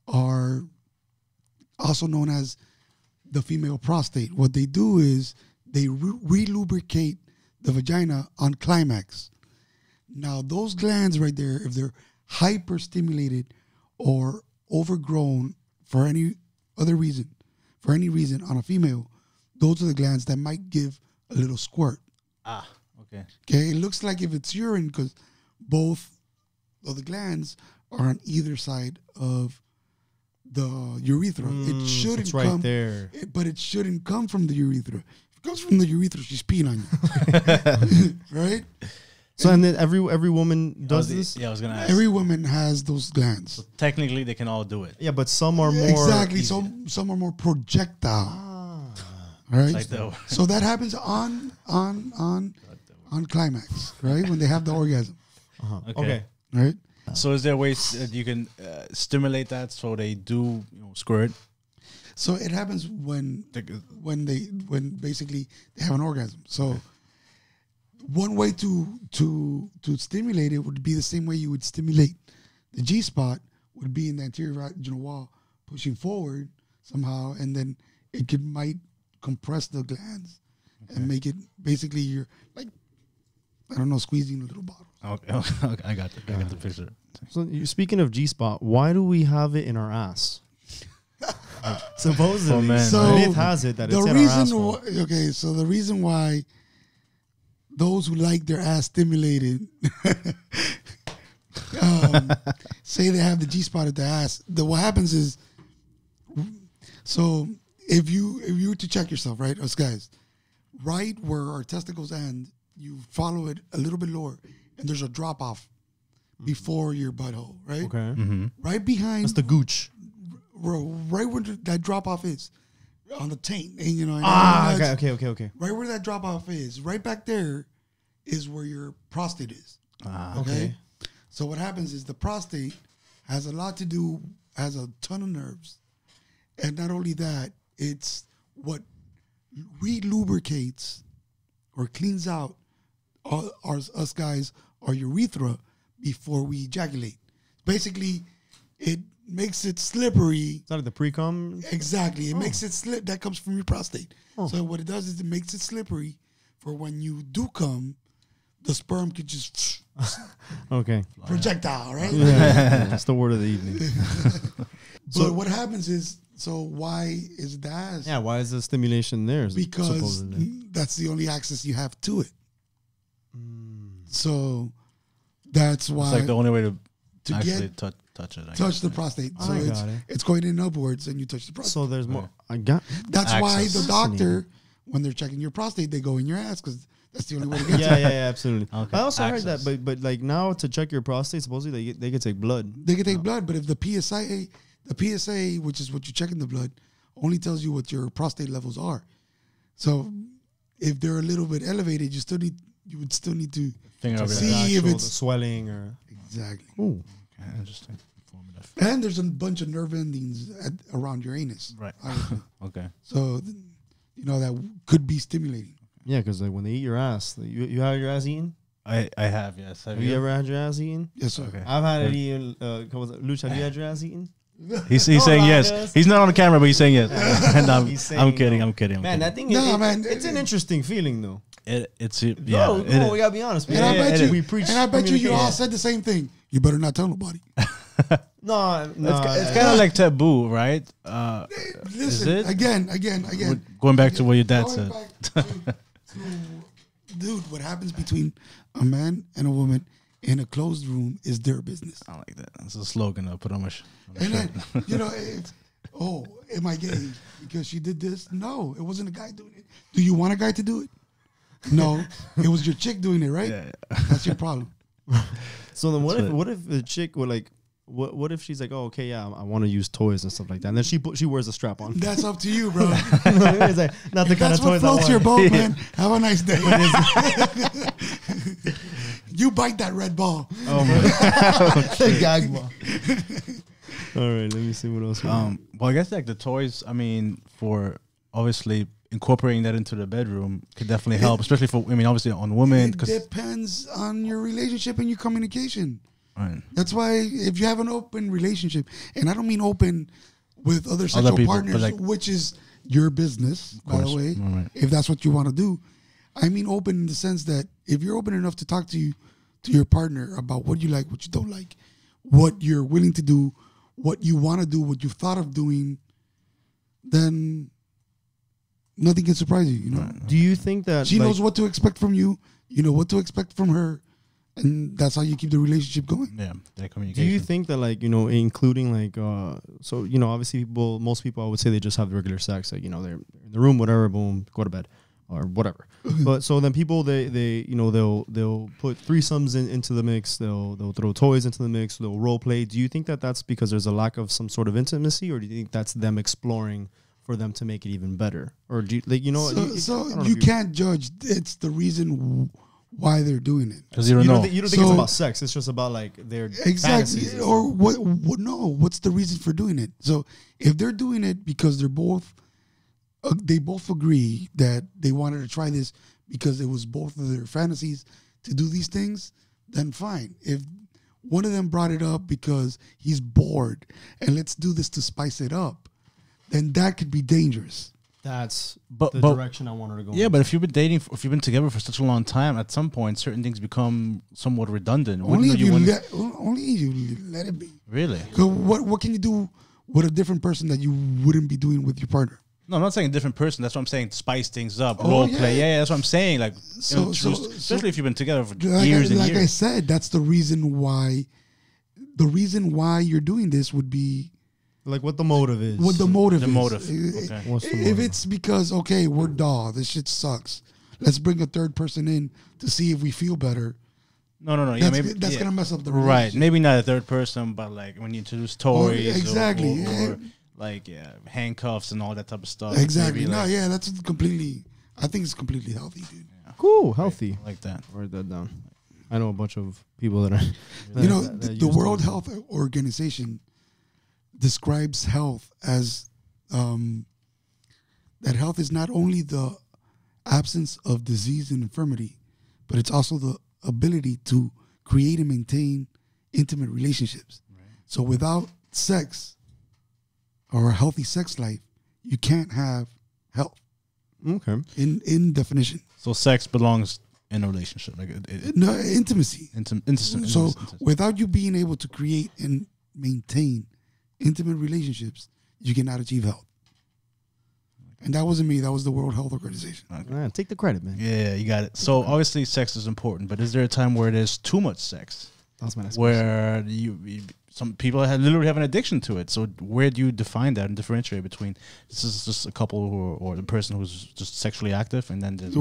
are also known as the female prostate. What they do is they relubricate the vagina on climax. Now, those glands right there, if they're hyperstimulated or overgrown for any other reason, on a female, those are the glands that might give a little squirt. Ah, okay. Okay, it looks like if it's urine because both of the glands are on either side of the urethra. It shouldn't come. It's right there. But it shouldn't come from the urethra. If it comes from the urethra, she's peeing on you. Right? So and then every woman does this. Yeah, I was gonna ask. Every woman has those glands. So technically, they can all do it. Yeah, but some are more exactly. Easy. Some are more projectile. Ah, right. Like so that happens on climax, right? When they have the orgasm. Okay. Right. So is there ways that you can stimulate that so they do squirt? So it happens when basically they have an orgasm. So. Okay. One way to stimulate it would be the same way you would stimulate the G spot, would be in the anterior vaginal wall, pushing forward somehow, and then it might compress the glands and make it basically you're like squeezing a little bottle. Okay, I got the picture. So speaking of G spot, why do we have it in our ass? Supposedly, Lilith has it that it's in our asshole. Okay, so the reason why. Those who like their ass stimulated say they have the G spot at the ass. What happens is, so if you were to check yourself, right, us guys, right where our testicles end, you follow it a little bit lower, and there's a drop off before your butthole, right? Okay, right behind that's the gooch, right where that drop off is. On the taint, and okay. Right where that drop off is, right back there, is where your prostate is. Okay. So what happens is the prostate has a ton of nerves, and not only that, it's what relubricates or cleans out us guys our urethra before we ejaculate. Basically, it. Makes it slippery. Is that the pre-cum? Exactly. It makes it slip. That comes from your prostate. So what it does is it makes it slippery for when you do come, the sperm could just... Projectile, right? Yeah. That's the word of the evening. So what happens is... So why is that? Yeah, why is the stimulation there? Because that's the only access you have to it. So that's why... It's like the only way to actually touch it. Touch the prostate. So it's going in upwards and you touch the prostate. So there's more. That's why the doctor, when they're checking your prostate, they go in your ass because that's the only way to get to it. Yeah, absolutely. Okay. I also heard that, but like now to check your prostate, supposedly they could take blood. They could take blood, but if the PSA, which is what you check in the blood, only tells you what your prostate levels are. So if they're a little bit elevated, you still need, you would still need to see if it's swelling or exactly. Ooh, okay, interesting. Informative. And there's a bunch of nerve endings around your anus, right? Okay. So you know that could be stimulating. Yeah, because like when they eat your ass, you have your ass eaten. I have, yes. Have you ever had your ass eaten? Yes, sir. Okay. I've had it eaten. Luch, have you had your ass eaten? He's saying yes. He's not on the camera, but he's saying yes. And I'm kidding. Man, that thing it's an interesting feeling, though. It's, we gotta be honest. And I bet you you all said the same thing. You better not tell nobody. No, it's kind of like taboo, right? Listen, is it? Again. Going back to what your dad said. Dude, what happens between a man and a woman in a closed room is their business. I like that. That's a slogan I'll put on my shirt. You know, am I gay because she did this? No, it wasn't a guy doing it. Do you want a guy to do it? No, it was your chick doing it, right? Yeah. That's your problem. So then what if the chick were like, what if she's like, oh, okay, yeah, I want to use toys and stuff like that, and then she wears a strap on. That's up to you, bro. It's like, not the kind of toys I want. That's what floats your boat, man. Have a nice day. You bite that red ball. Oh my God. The gag ball. All right, let me see what else. Well, I guess like the toys. I mean, for obviously incorporating that into the bedroom could definitely help, especially for obviously on women. It depends on your relationship and your communication. Right. That's why if you have an open relationship, and I don't mean open with other sexual partners, like, which is your business, by the way, right, if that's what you want to do. I mean open in the sense that if you're open enough to talk to your partner about what you like, what you don't like, what you're willing to do, what you want to do, what you've thought of doing, then nothing can surprise you, you know? Right. Do you think that she knows what to expect from you, you know what to expect from her, and that's how you keep the relationship going. Yeah, that communication. Do you think that, like, including, like, obviously most people, I would say they just have regular sex. Like, they're in the room, whatever, boom, go to bed or whatever. But so then people, they'll put threesomes into the mix. They'll throw toys into the mix. They'll role play. Do you think that that's because there's a lack of some sort of intimacy, or do you think that's them exploring for them to make it even better? Or do you, like, you can't judge. It's the reason why they're doing it, because you don't think it's about sex. It's just about like their fantasies or what. No, what's the reason for doing it? So if they're doing it because they're both, they both agree that they wanted to try this because it was both of their fantasies to do these things, then fine. If one of them brought it up because he's bored and let's do this to spice it up, then that could be dangerous. That's the direction I wanted to go. Yeah, but if you've been dating, if you've been together for such a long time, at some point, certain things become somewhat redundant. Only if you let it be. Really? So what can you do with a different person that you wouldn't be doing with your partner? No, I'm not saying a different person. That's what I'm saying. Spice things up, role play. Yeah, that's what I'm saying. Like, especially if you've been together for years and years. Like I said, that's the reason why. The reason why you're doing this would be, like, what the motive is. What the motive is. The motive. Okay. What's the motive? If it's because, okay, we're dull, this shit sucks, let's bring a third person in to see if we feel better. No. That's, yeah, maybe, that's going to mess up the relationship. Right. Maybe not a third person, but, like, when you introduce toys. Exactly. Or like, yeah, handcuffs and all that type of stuff. Exactly. Maybe, like, that's completely, I think it's completely healthy, dude. Yeah. Cool. Healthy. I like that. Write that down. I know a bunch of people that are. The World Health Organization describes health as that health is not only the absence of disease and infirmity, but it's also the ability to create and maintain intimate relationships. Right. So without sex or a healthy sex life, you can't have health. Okay. In definition. So sex belongs in a relationship. Like intimacy. Intimacy. Without you being able to create and maintain intimate relationships, you cannot achieve health. And that wasn't me. That was the World Health Organization. Okay. Take the credit, man. Yeah, you got it. So obviously sex is important, but is there a time where there's too much sex? That's my next question. Some people literally have an addiction to it. So where do you define that and differentiate between this is just a couple or the person who's just sexually active, and then there's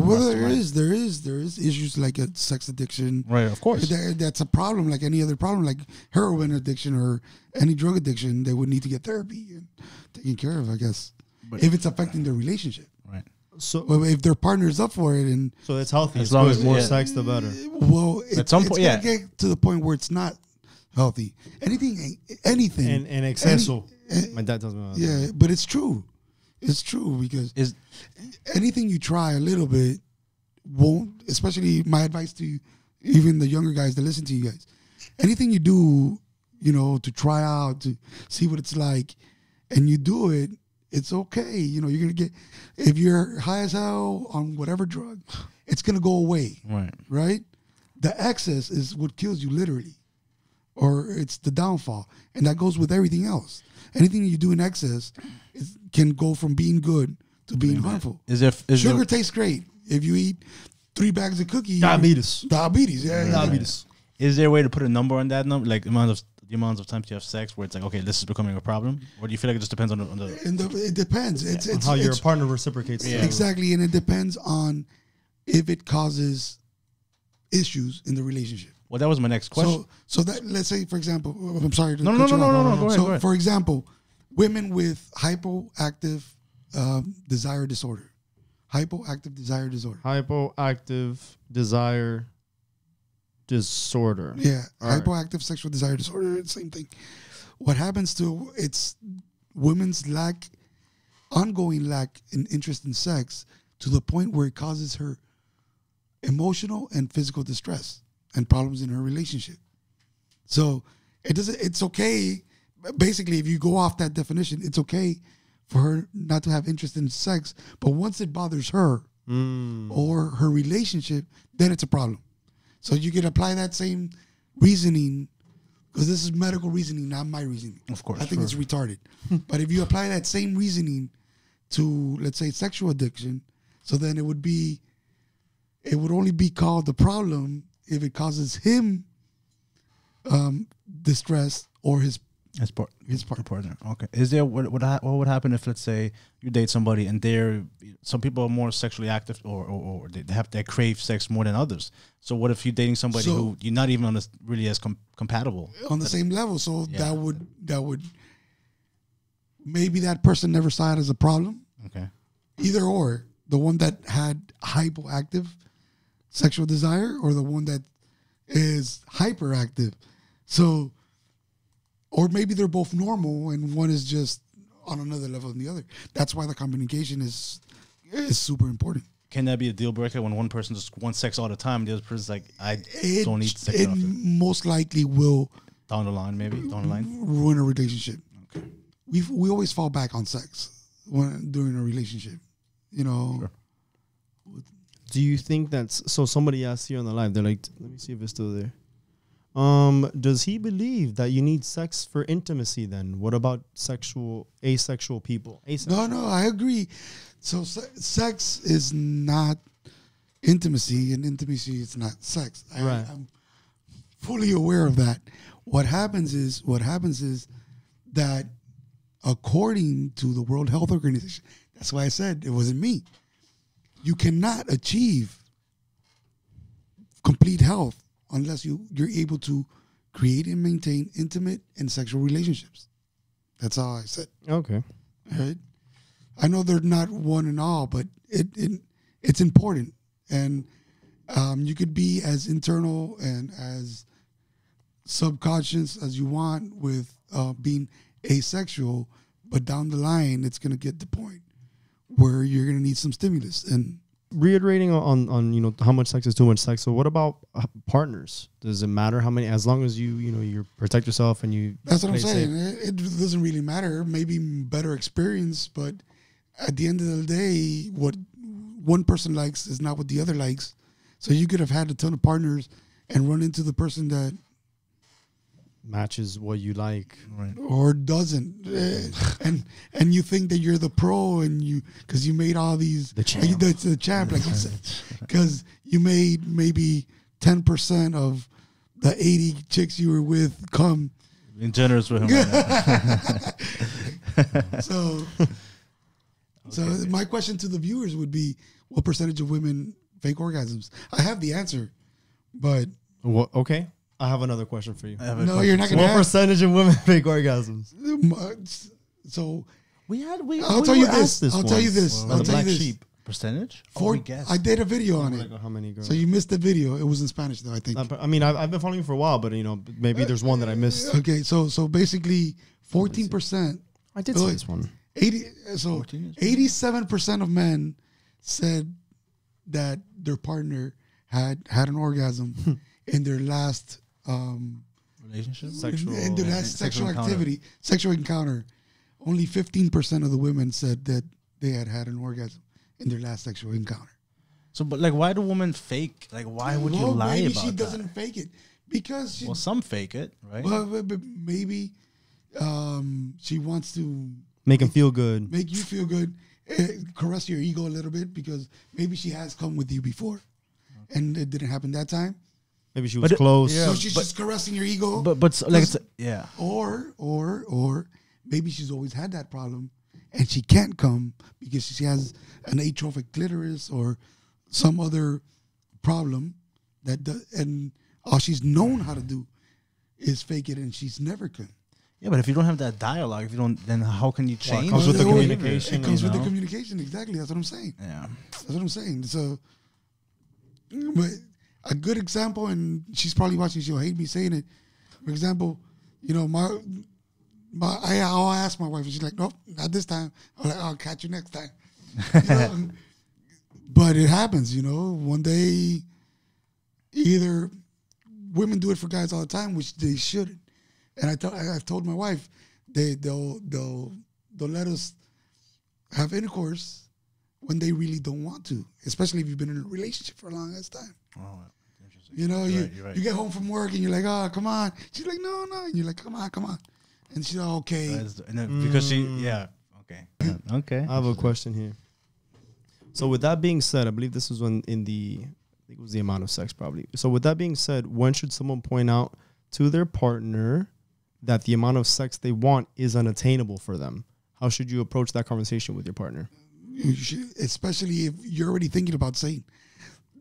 there is issues like a sex addiction, right? Of course, that's a problem, like any other problem, like heroin addiction or any drug addiction. They would need to get therapy and taken care of, I guess. But if it's affecting their relationship, right? So, well, if their partner's up for it, and so it's healthy. As long as more sex, the better. Well, at some point, yeah, get to the point where it's not healthy. Anything, and excessive. My dad tells me about that. Yeah, but it's true. It's true because anything you try a little bit won't. Especially my advice to even the younger guys that listen to you guys. Anything you do, you know, to try out to see what it's like, and you do it. It's okay. You know, you're going to get, if you're high as hell on whatever drug, it's going to go away. Right. Right? The excess is what kills you literally, or it's the downfall. And that goes with everything else. Anything you do in excess can go from being good to being harmful. Sugar tastes great. If you eat 3 bags of cookies. Diabetes. Diabetes. Yeah. Right. Diabetes. Is there a way to put a number on that number? Like the amount of times you have sex where it's like, okay, this is becoming a problem? Or do you feel like it just depends it depends. Yeah. It's on how your partner reciprocates. Yeah. Exactly. And it depends on if it causes issues in the relationship. Well, that was my next question. So that, let's say, for example, I'm sorry. No. Go ahead. So, for example, women with hypoactive desire disorder. Hypoactive desire disorder. Yeah, right. Hypoactive sexual desire disorder, same thing. What happens to it's women's ongoing lack in interest in sex to the point where it causes her emotional and physical distress and problems in her relationship. So it's okay. Basically, if you go off that definition, it's okay for her not to have interest in sex, but once it bothers her or her relationship, then it's a problem. So you can apply that same reasoning, because this is medical reasoning, not my reasoning. Of course. I think it's retarded. But if you apply that same reasoning to, let's say, sexual addiction, so then it would only be called a problem if it causes him distress or his partner. Okay. Is there what would happen if, let's say, you date somebody and some people are more sexually active or they crave sex more than others. So what if you're dating somebody who you're not even really compatible on the same level? So yeah, that would maybe that person never saw it as a problem. Okay. Either or, the one that had hypoactive sexual desire or the one that is hyperactive. So. Or maybe they're both normal and one is just on another level than the other. That's why the communication is super important. Can that be a deal breaker when one person just wants sex all the time and the other person's like, I don't need sex often? Most likely will. Down the line, maybe? Down the line? Ruin a relationship. Okay. We always fall back on sex during a relationship. You know? Sure. Do you think that's... So somebody asked you on the live, they're like, let me see if it's still there. Does he believe that you need sex for intimacy then? What about asexual people? Asexual. No, I agree. So sex is not intimacy, and intimacy is not sex. Right. I'm fully aware of that. What happens is that according to the World Health Organization, that's why I said it wasn't me, you cannot achieve complete health unless you're able to create and maintain intimate and sexual relationships. That's how I said. Okay. Right? I know they're not one and all, but it's important. And you could be as internal and as subconscious as you want with being asexual, but down the line, it's going to get to the point where you're going to need some stimulus. And reiterating on you know, how much sex is too much sex. So what about partners? Does it matter how many? As long as you protect yourself and you. That's what I'm saying. It doesn't really matter. Maybe better experience, but at the end of the day, what one person likes is not what the other likes. So you could have had a ton of partners and run into the person that matches what you like, right? Or doesn't, and you think that you're the pro, and because you made all these the champ, like you said, because you made maybe 10% of the 80 chicks you were with come. Being generous with him. So my question to the viewers would be: what percentage of women fake orgasms? I have the answer, but what? Okay. I have another question for you. No, you're not going to ask. What percentage of women fake orgasms? So I'll tell you this. Percentage? I did a video on it. How many girls? So you missed the video. It was in Spanish though, I think. I mean, I've been following you for a while, but you know, maybe there's one that I missed. Okay, so basically 14%. I did see this one. 87% of men said that their partner had an orgasm in their last relationship, sexual encounter. Only 15% of the women said that they had an orgasm in their last sexual encounter. So, but like, why do women fake? Like, why would you lie about that? Maybe she doesn't fake it because she, well, some fake it, right? Well, but maybe she wants to make him feel good, make you feel good, caress your ego a little bit because maybe she has come with you before, and it didn't happen that time. Maybe she was close, so she's just caressing your ego. But so, like, or maybe she's always had that problem. And she can't come because she has an atrophic clitoris or some other problem that does, and all she's known how to do is fake it, and she's never could. Yeah, but if you don't have that dialogue, if you don't, then how can you change? Well, it comes with the communication. It comes with the communication. Exactly. That's what I'm saying. Yeah, that's what I'm saying. So, but a good example, and she's probably watching. She'll hate me saying it. For example, you know I'll ask my wife, and she's like, "Nope, not this time." I'm like, "I'll catch you next time." You know? But it happens, you know. One day, either women do it for guys all the time, which they shouldn't. And I've told my wife, they'll let us have intercourse when they really don't want to, especially if you've been in a relationship for a long ass time. Oh, interesting. You know, you get home from work and you're like, "Oh, come on." She's like, "No, no," and you're like, "Come on, come on." And she's all okay. And then because she, yeah, okay. Okay. I have a question here. So with that being said, I believe this was I think it was the amount of sex probably. So with that being said, when should someone point out to their partner that the amount of sex they want is unattainable for them? How should you approach that conversation with your partner? You should, especially if you're already thinking about saying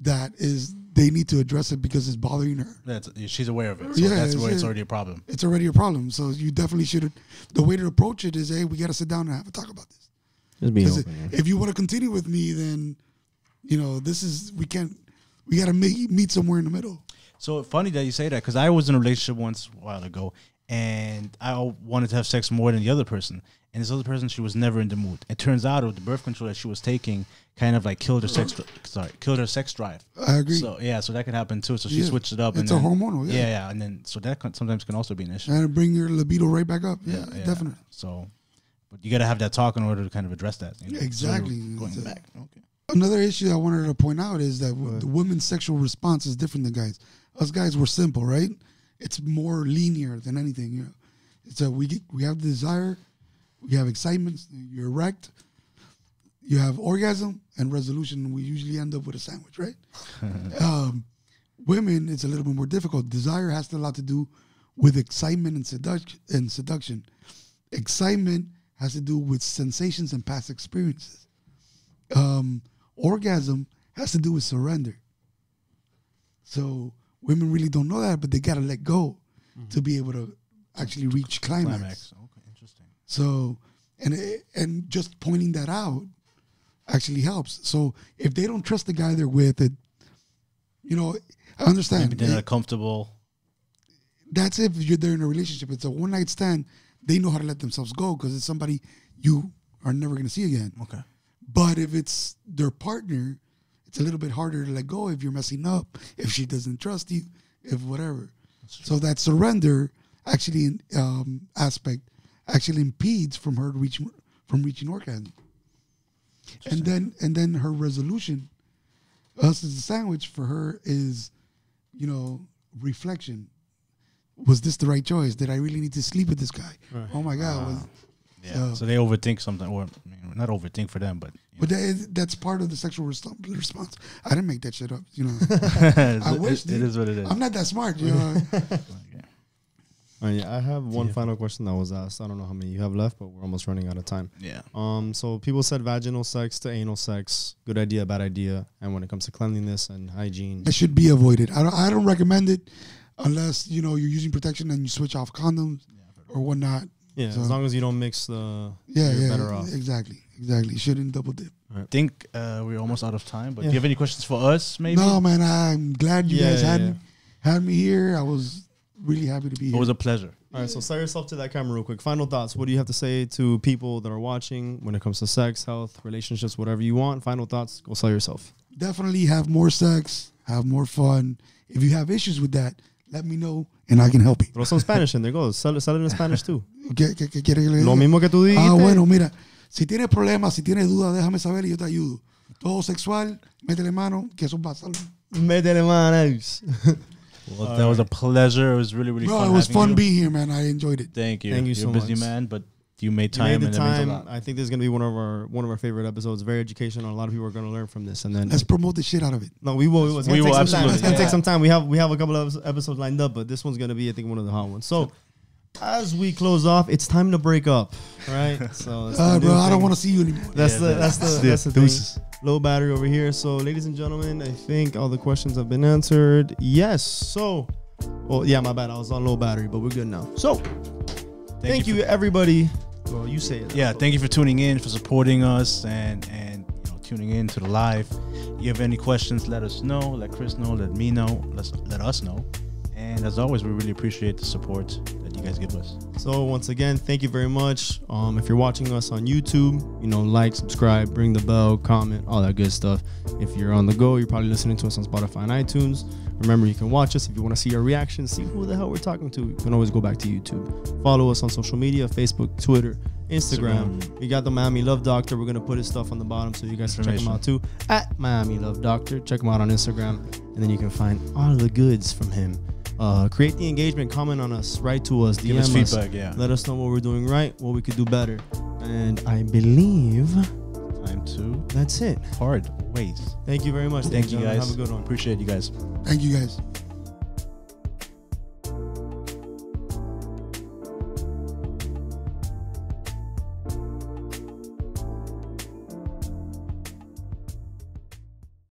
that is... They need to address it because it's bothering her. She's aware of it. So that's where it's already a problem. It's already a problem. So you definitely should. The way to approach it is, hey, we got to sit down and have a talk about this. Just be open, if you want to continue with me, then, you know, this is, we can't, we got to meet somewhere in the middle. So funny that you say that because I was in a relationship once a while ago and I wanted to have sex more than the other person. And this other person, she was never in the mood. It turns out the birth control that she was taking kind of like killed her sex drive. I agree. So, yeah, so that could happen too. So she switched it up. It's a hormonal, yeah. Yeah, yeah. And then, so that sometimes can also be an issue. And bring your libido right back up. Yeah, yeah, definitely. So, but you got to have that talk in order to kind of address that. You know? Exactly. So going back. Okay. Another issue I wanted to point out is that the women's sexual response is different than guys. Us guys, we're simple, right? It's more linear than anything. You know? So we have the desire. You have excitement, you're erect, you have orgasm and resolution. We usually end up with a sandwich, right? Women, it's a little bit more difficult. Desire has a lot to do with excitement and seduction. Excitement has to do with sensations and past experiences. Orgasm has to do with surrender. So women really don't know that, but they got to let go to be able to actually reach climax. So, and just pointing that out actually helps. So if they don't trust the guy they're with, you know, I understand. Maybe they're not comfortable. That's if they're in a relationship. It's a one-night stand. They know how to let themselves go because it's somebody you are never going to see again. Okay. But if it's their partner, it's a little bit harder to let go if you're messing up, if she doesn't trust you, if whatever. So that surrender actually aspect actually impedes from her reaching orgasm, and then her resolution, us as a sandwich for her is, you know, reflection. Was this the right choice? Did I really need to sleep with this guy? Right. Oh my God! So they overthink something, or I mean, not overthink for them, but that's part of the sexual response. I didn't make that shit up, you know. I wish it is what it is. I'm not that smart, you know. I have one final question that was asked. I don't know how many you have left, but we're almost running out of time. Yeah. So people said vaginal sex to anal sex, good idea, bad idea, and when it comes to cleanliness and hygiene, it should be avoided. I don't recommend it unless you know you're using protection and you switch off condoms or whatnot. Yeah, so as long as you don't mix the, you're better off. Exactly. Shouldn't double dip. I think we're almost out of time, but do you have any questions for us, maybe? No, man, I'm glad you guys had me here. I was really happy to be here. It was a pleasure. All right, so sell yourself to that camera real quick. Final thoughts. What do you have to say to people that are watching when it comes to sex, health, relationships, whatever you want? Final thoughts. Go sell yourself. Definitely have more sex. Have more fun. If you have issues with that, let me know, and I can help you. Throw some Spanish in there. Go. Sell it in Spanish, too. Lo mismo que tú dijiste. Ah, bueno, mira. Si tienes problemas, si tienes dudas, déjame saber y yo te ayudo. Todo sexual, métele mano, que eso pasa. Métele manos. Well, that was a pleasure. It was really fun. It was fun being here, man. I enjoyed it. Thank you. Thank you so much. You're a busy man, but you made time. I think this is going to be one of our favorite episodes. Very educational. A lot of people are going to learn from this. And then let's promote the shit out of it. No, we will. It's going to take some time. It's going to take some time. We have a couple of episodes lined up, but this one's going to be, I think, one of the hot ones. So as we close off, it's time to break up, right? So bro, I don't want to see you anymore. That's the thing. Low battery over here. So, ladies and gentlemen, I think all the questions have been answered. Yes. So, well, yeah, my bad. I was on low battery, but we're good now. So, thank you everybody. Well, you say it. Yeah, thank you for tuning in, for supporting us, and tuning in to the live. If you have any questions, let us know. Let Chris know. Let me know. Let us know. And as always, we really appreciate the support that you guys give us. So once again, thank you very much. If you're watching us on YouTube, like, subscribe, ring the bell, comment, all that good stuff. If you're on the go, you're probably listening to us on Spotify and iTunes. Remember, you can watch us. If you want to see our reactions, see who the hell we're talking to, you can always go back to YouTube. Follow us on social media, Facebook, Twitter, Instagram. We got the Miami Love Doctor. We're going to put his stuff on the bottom so you guys can check him out too. At Miami Love Doctor. Check him out on Instagram. And then you can find all the goods from him. Create the engagement, comment on us, write to us, DM us, feedback, let us know what we're doing right, what we could do better. And I believe time to, that's it. Hard ways. Thank you very much. Thank you guys. Have a good one. Appreciate you guys. Thank you guys.